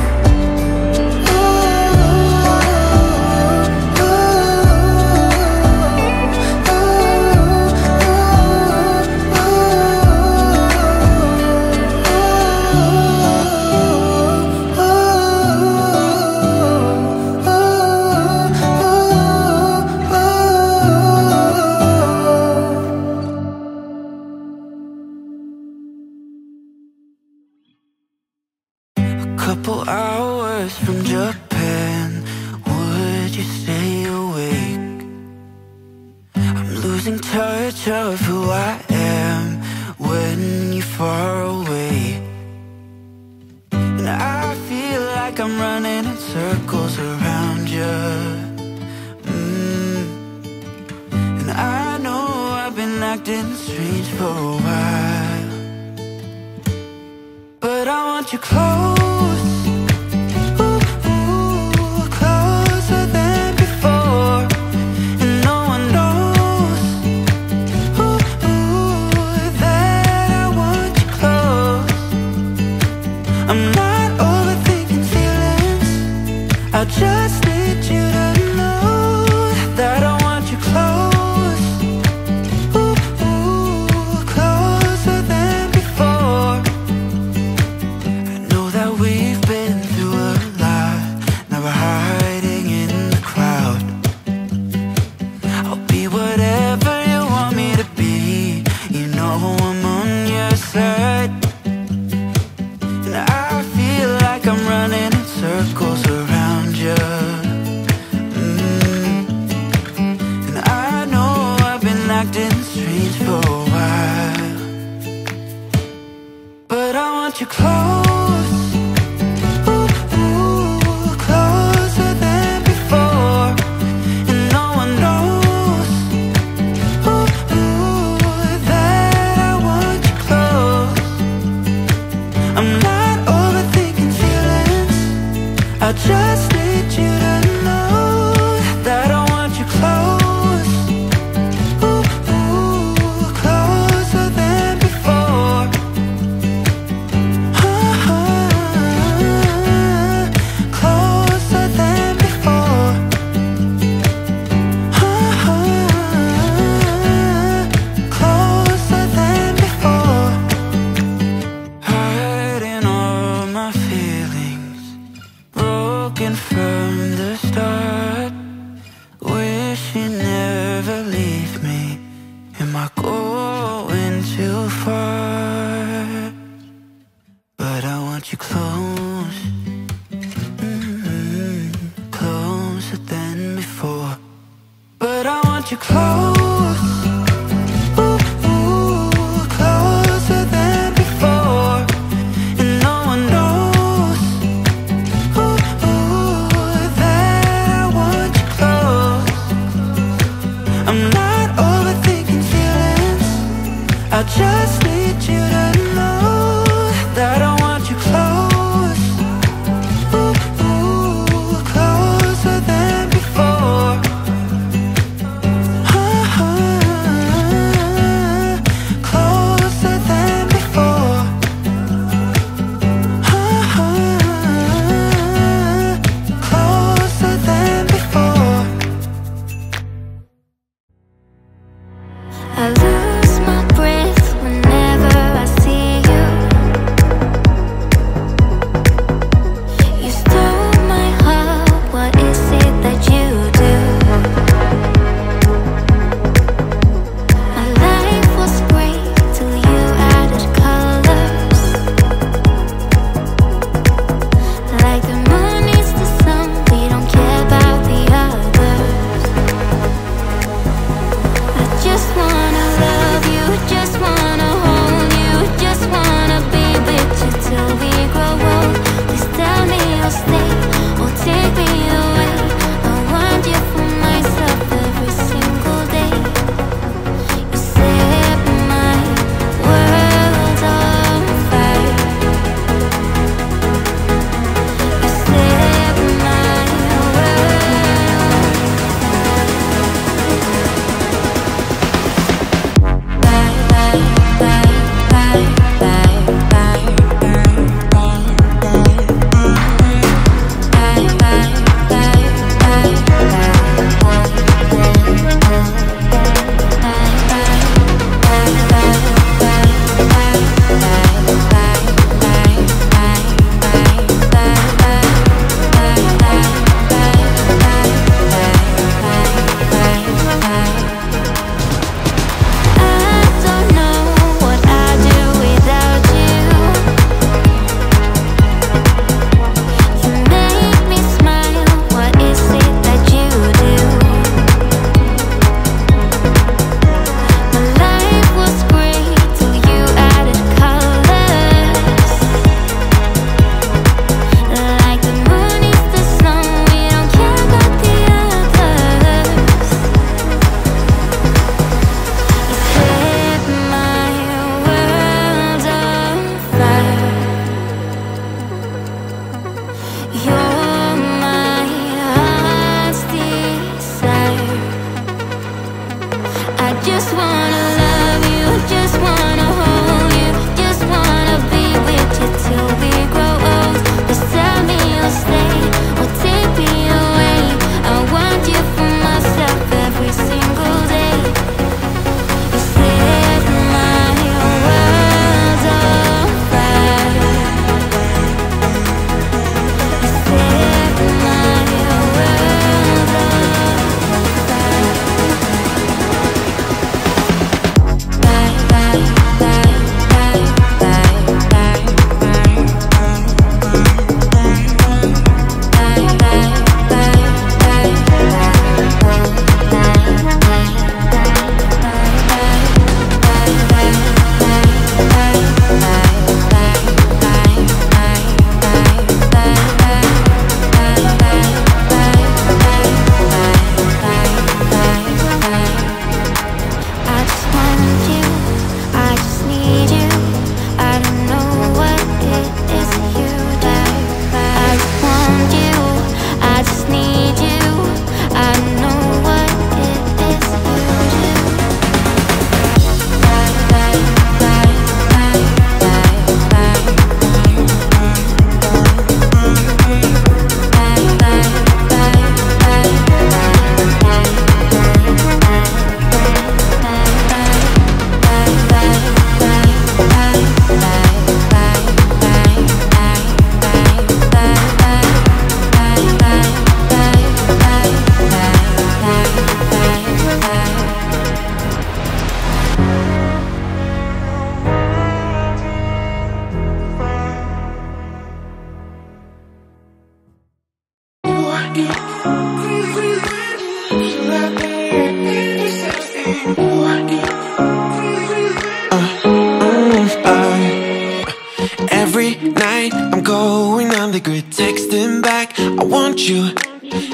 Every night I'm going on the grid, texting back, I want you,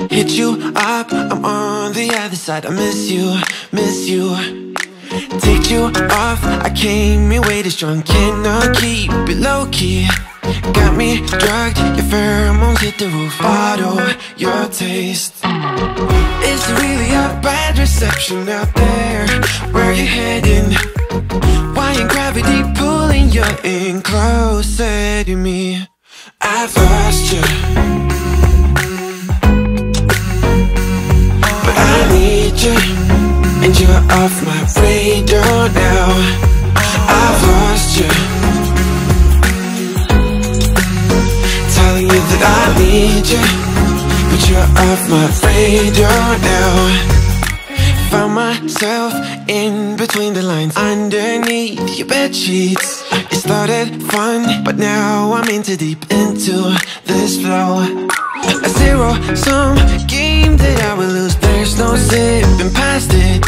hit you up, I'm on the other side, I miss you, miss you. Take you off, I came in way too strong, cannot keep it low-key. Got me drugged, your pheromones hit the roof, auto, your taste. It's really a bad reception out there, where you heading? Why ain't gravity pulling you in closer to me? I've lost you, but I need you, and you're off my radar now. I've lost you, telling you that I need you, but you're off my radar now. Found myself in between the lines, underneath your bedsheets. It started fun, but now I'm into deep into this flow. A zero-sum game that I will lose, there's no zipping past it.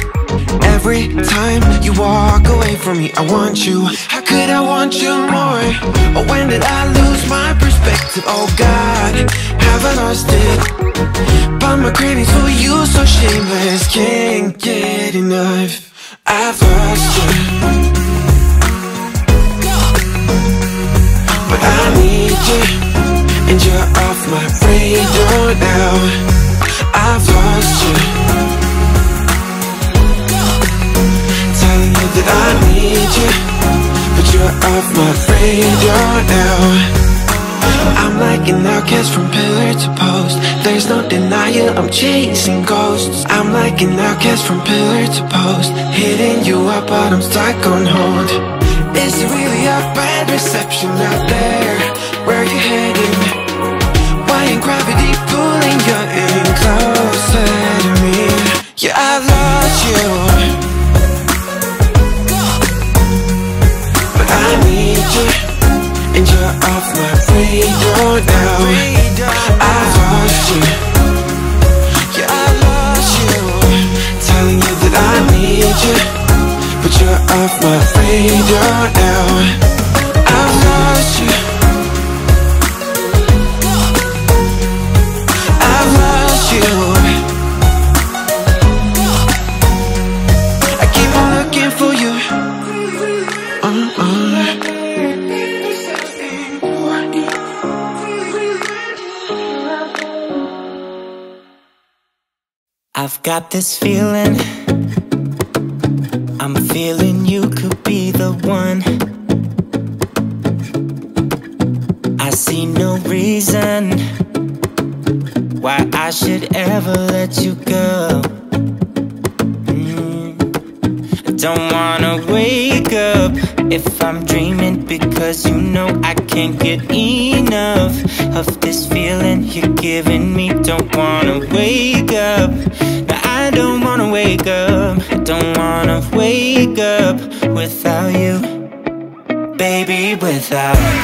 Every time you walk away from me, I want you. How could I want you more? Or when did I lose my perspective? Oh God, have I lost it? But my cravings for you so shameless, can't get enough. I've lost you, but I need you, and you're off my radar now. I've lost you, that I need you, but you're off my radar now. I'm like an outcast from pillar to post, there's no denial, I'm chasing ghosts. I'm like an outcast from pillar to post, hitting you up but I'm stuck on hold. It's really a bad reception out there, where you heading? Why ain't gravity pulling you in closer to me? Yeah, I've lost you, and you're off my radar now. I've lost you, yeah, I lost you, telling you that I need you, but you're off my radar now. I've lost you, I've lost you. I keep on looking for you, uh-uh. I've got this feeling, I'm feeling you could be the one. I see no reason why I should ever let you go. mm. I don't wanna wake up if I'm dreaming, because you know I can't get enough of this feeling you're giving me. Don't wanna wake up, I don't wanna wake up, I don't wanna wake up without you, baby, without you.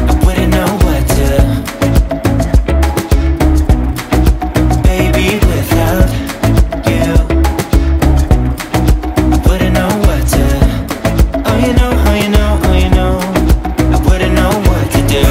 I wouldn't know what to, baby, without you, I wouldn't know what to. Oh, you know, oh, you know, oh, you know, I wouldn't know what to do.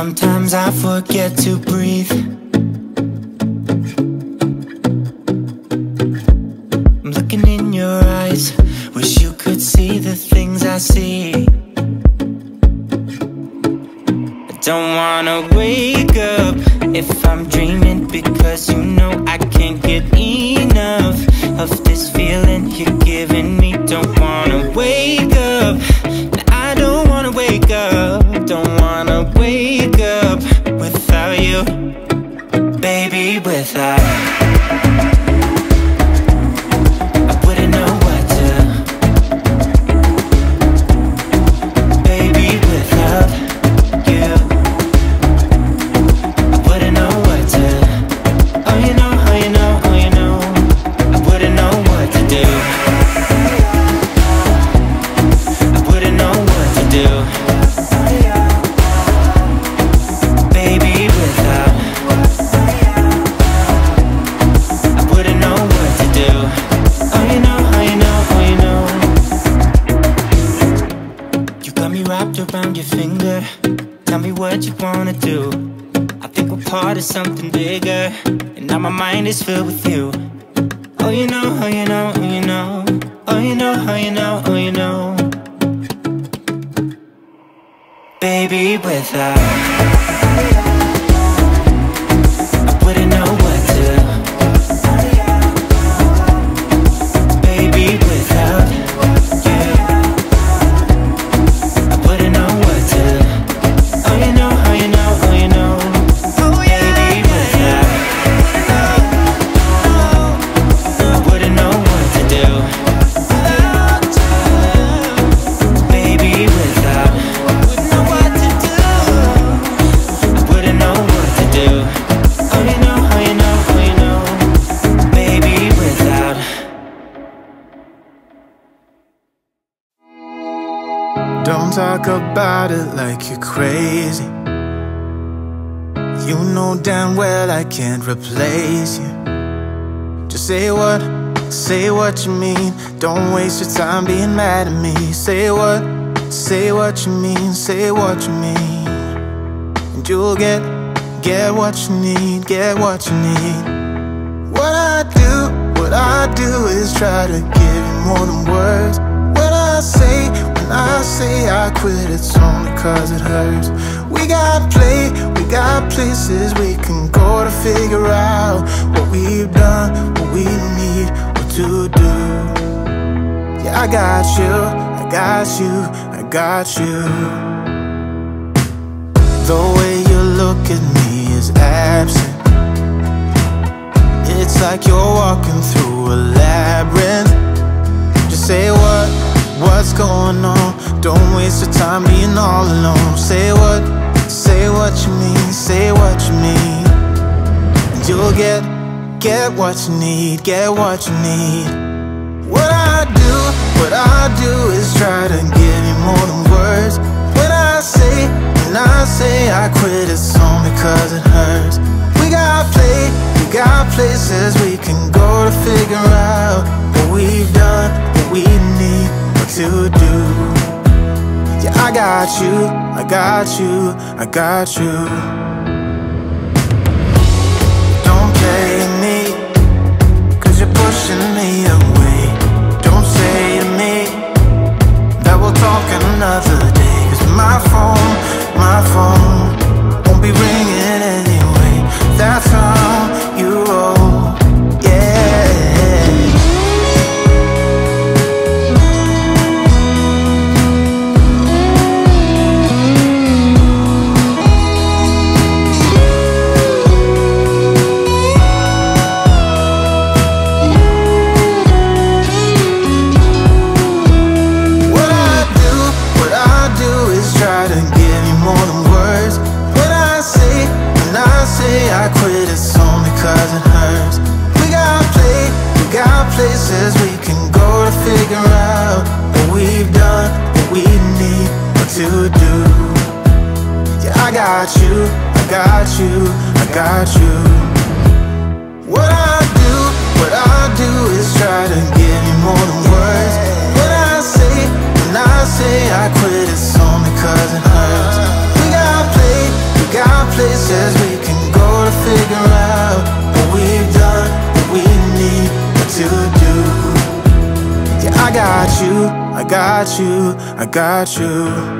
Sometimes I forget to breathe, I'm looking in your eyes, wish you could see the things I see. I don't wanna wake up if I'm dreaming, because you know I can't get enough of this feeling you're giving me. Don't wanna wake up, I don't wanna wake up, don't wanna wake up without you, baby, without you. I wouldn't know what to, wrapped around your finger. Tell me what you wanna do. I think we're part of something bigger, and now my mind is filled with you. Oh, you know, oh, you know, oh, you know. Oh, you know, oh, you know, oh, you know. Baby, without I wouldn't know what to. Baby, without, yeah, I wouldn't know what to. Oh, you know, oh, you know, oh, you know. Baby, without I wouldn't know what to do. Don't talk about it like you're crazy. You know damn well I can't replace you. Just say what, say what you mean. Don't waste your time being mad at me. Say what, say what you mean, say what you mean. And you'll get, get what you need, get what you need. What I do, what I do is try to give you more than words. What I say, I say I quit, it's only cause it hurts. We got play, we got places we can go to figure out what we've done, what we need, what to do. Yeah, I got you, I got you, I got you. The way you look at me is absent. It's like you're walking through a labyrinth. Just say what? What's going on? Don't waste your time being all alone. Say what, say what you mean, say what you mean. And you'll get, get what you need, get what you need. What I do, what I do is try to give you more than words. When I say, when I say I quit, it's only cause it hurts. We got play, we got places we can go to figure out what we've done, what we need to do. Yeah, I got you, I got you, I got you. Don't play me, cause you're pushing me away. Don't say to me that we'll talk another day, cause my phone, my phone won't be ringing anyway. That's how you roll, yeah. Places we can go to figure out what we've done, what we need, what to do. Yeah, I got you, I got you, I got you. What I do, what I do is try to give you more than words. What I say, when I say I quit, it's only cause it hurts. We got play, we got places we can go to figure out what we've done, what we need, to do. Yeah, I got you, I got you, I got you.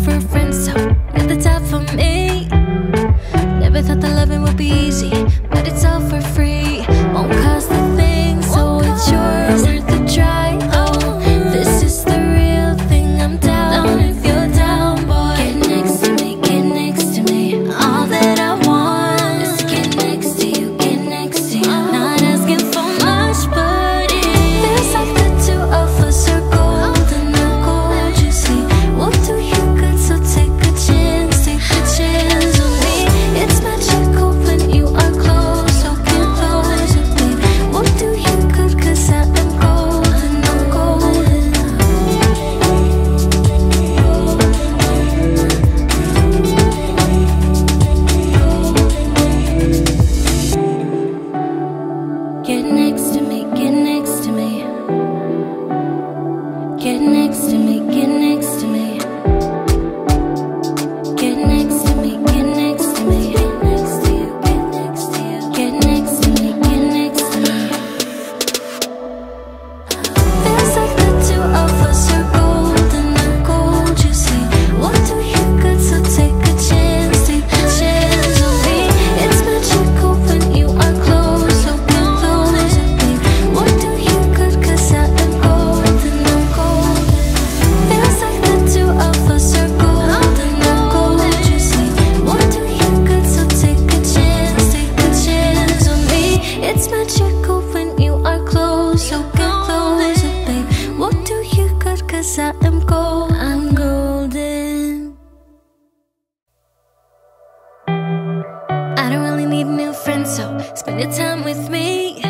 For Spend your time with me.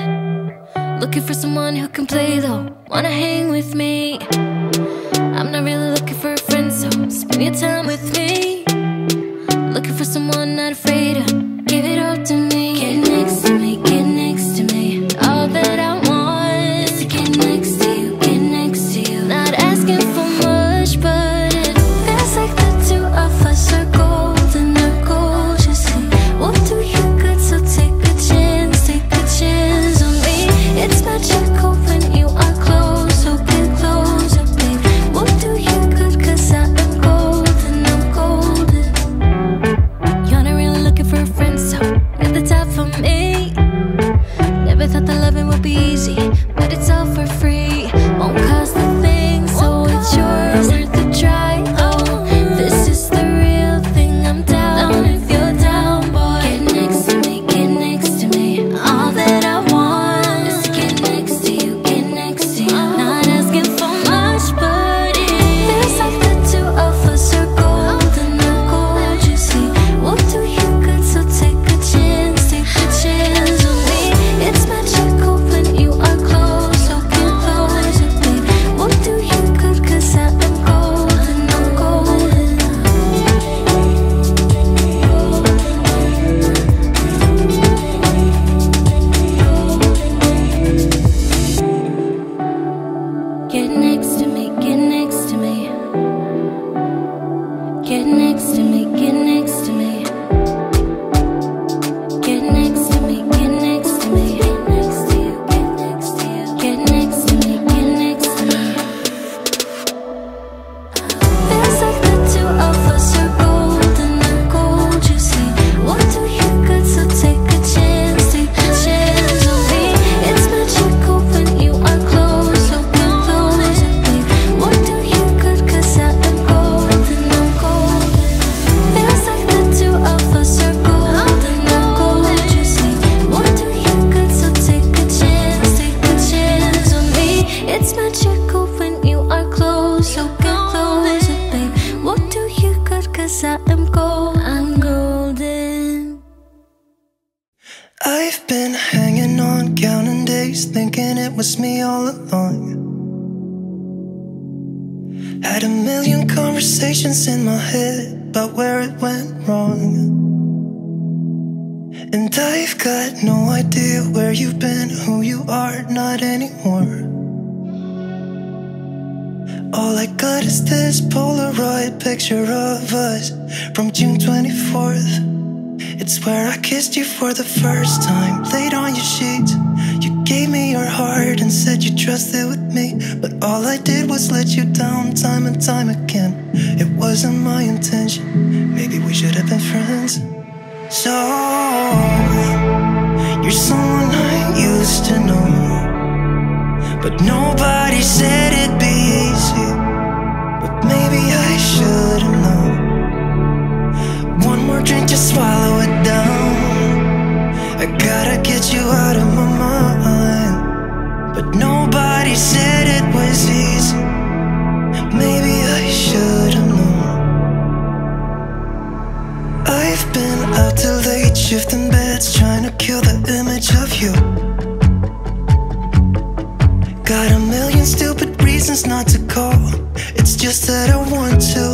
Looking for someone who can play though. Wanna hang with me. I'm not really looking for a friend, so spend your time with me. Looking for someone not afraid of. Give it all to me. Get next to me, get next to me. All that I want is to get next to you, get next to you. Not asking for much, but it feels like the two of us are gold and they're gorgeous. What do you good, so take a chance, take a chance on me. It's magical when you are close, so get closer, babe. What do you good, cause I am gold and I'm golden. You're not really looking for a friend, so you're the type for me. Never thought that loving would be easy, but it's all for free. Won't cost a thing, so it's yours, worth a try. Oh, this is the real thing, I'm down if you're down, boy. Get next to me, get next to me. All that I want is to get next to you, get next to you. Not asking for much, but it feels like the two of us are gold and they're gorgeous. What do you good, so take a chance, take a chance on me. It's magical when you are close, so get closer, babe. What do you good, cause I am gold and I'm golden. Get next to me, get next to me. Get next to me, get next to me. Get next to me, get next to me. Get next to you, get next to you. Get next to me, get next to me. Feels like the two of us are gold and they're gorgeous. What do you good, so take a chance, take a chance on me. It's magical when you are close, so get closer, babe. What do you good, cause I am gold and I'm golden. Feels like the two of us are gold and they're gorgeous. What do you good, so take a chance, take a chance on me. It's magical when you are close, so get closer, babe. What do you good, cause I am gold, I'm golden. I've been hanging on, counting days, thinking it was me all along. Had a million conversations in my head about where it went wrong. And I've got no idea where you've been, who you are, not anymore. All I got is this Polaroid picture of us from June twenty-fourth. It's where I kissed you for the first time, laid on your sheets. You gave me your heart and said you trusted with me, but all I did was let you down time and time again. It wasn't my intention, maybe we should have been friends. So, you're someone I used to know, but nobody said it'd be easy. But maybe I should have known. One more drink, just swallow it down. I gotta get you out of my mind. But nobody said it was easy. Maybe I should have known. I've been out till late, shifting beds, trying to kill the image of you. Got a million stupid reasons not to call, it's just that I want to.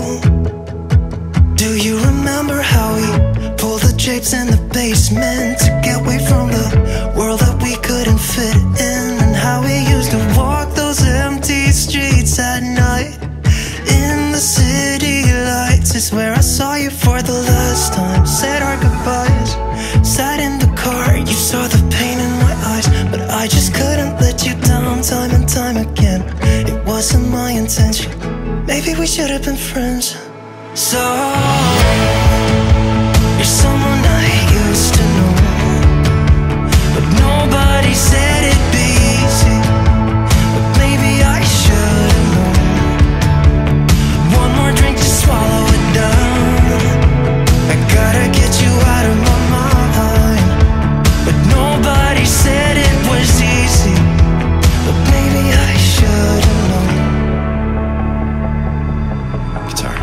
Do you remember how we pulled the drapes in the basement to get away from the world that we couldn't fit in? And how we used to walk those empty streets at night. In the city lights is where I saw you for the last time. Said our goodbyes, sat in the car, you saw the pain in my eyes. But I just couldn't let you down time and time again. It wasn't my intention, maybe we should have been friends. So, you're someone I used to know, but nobody said it'd be easy. But maybe I should have known. One more drink to swallow it down. I gotta get you out of my mind. But nobody said it was easy. But maybe I should have known. Guitar.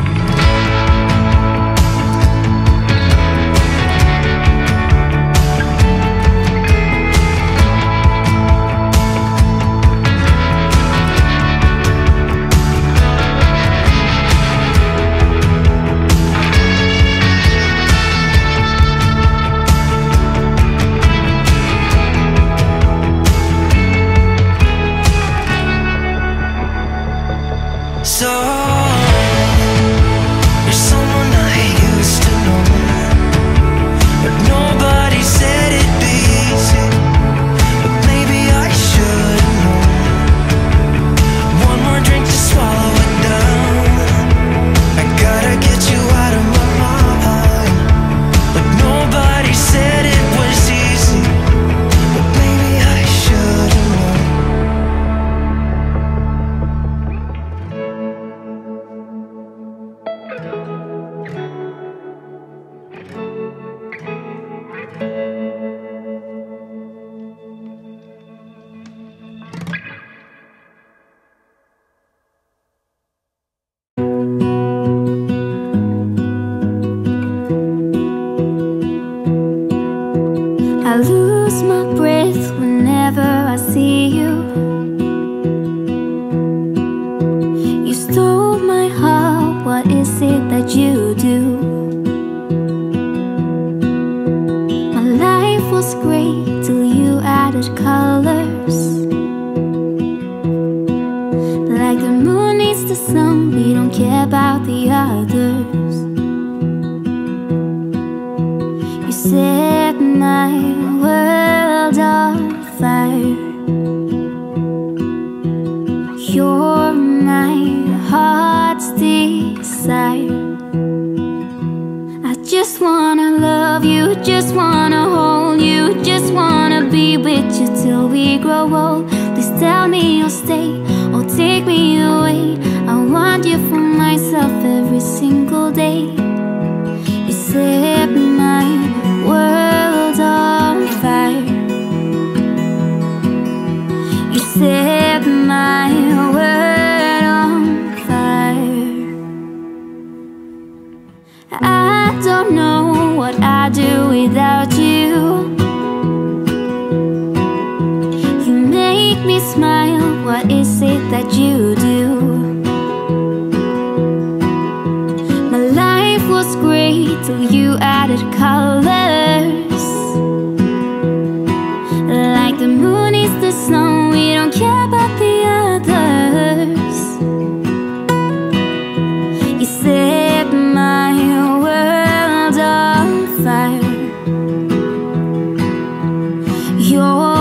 I lose my breath whenever I see you. You stole my heart, what is it that you do? My life was great till you added colors. Like the moon needs the sun, we don't care about the others. You set my world on fire. You're my heart's desire. I just wanna love you, just wanna hold you, just wanna be with you till we grow old. Please tell me you'll stay or take me away. I want you for myself every single day. You set my world on fire. You set my world on fire. I don't know what I do without you. You make me smile. What is it that you do? My life was great till you added colors. Like the moon is the snow, we don't care about the others. You set my world on fire. You're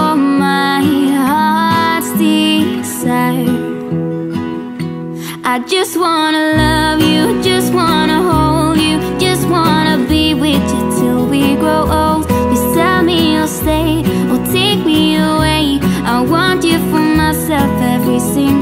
I just wanna love you, just wanna hold you, just wanna be with you till we grow old. Please tell me you'll stay or take me away. I want you for myself every single day.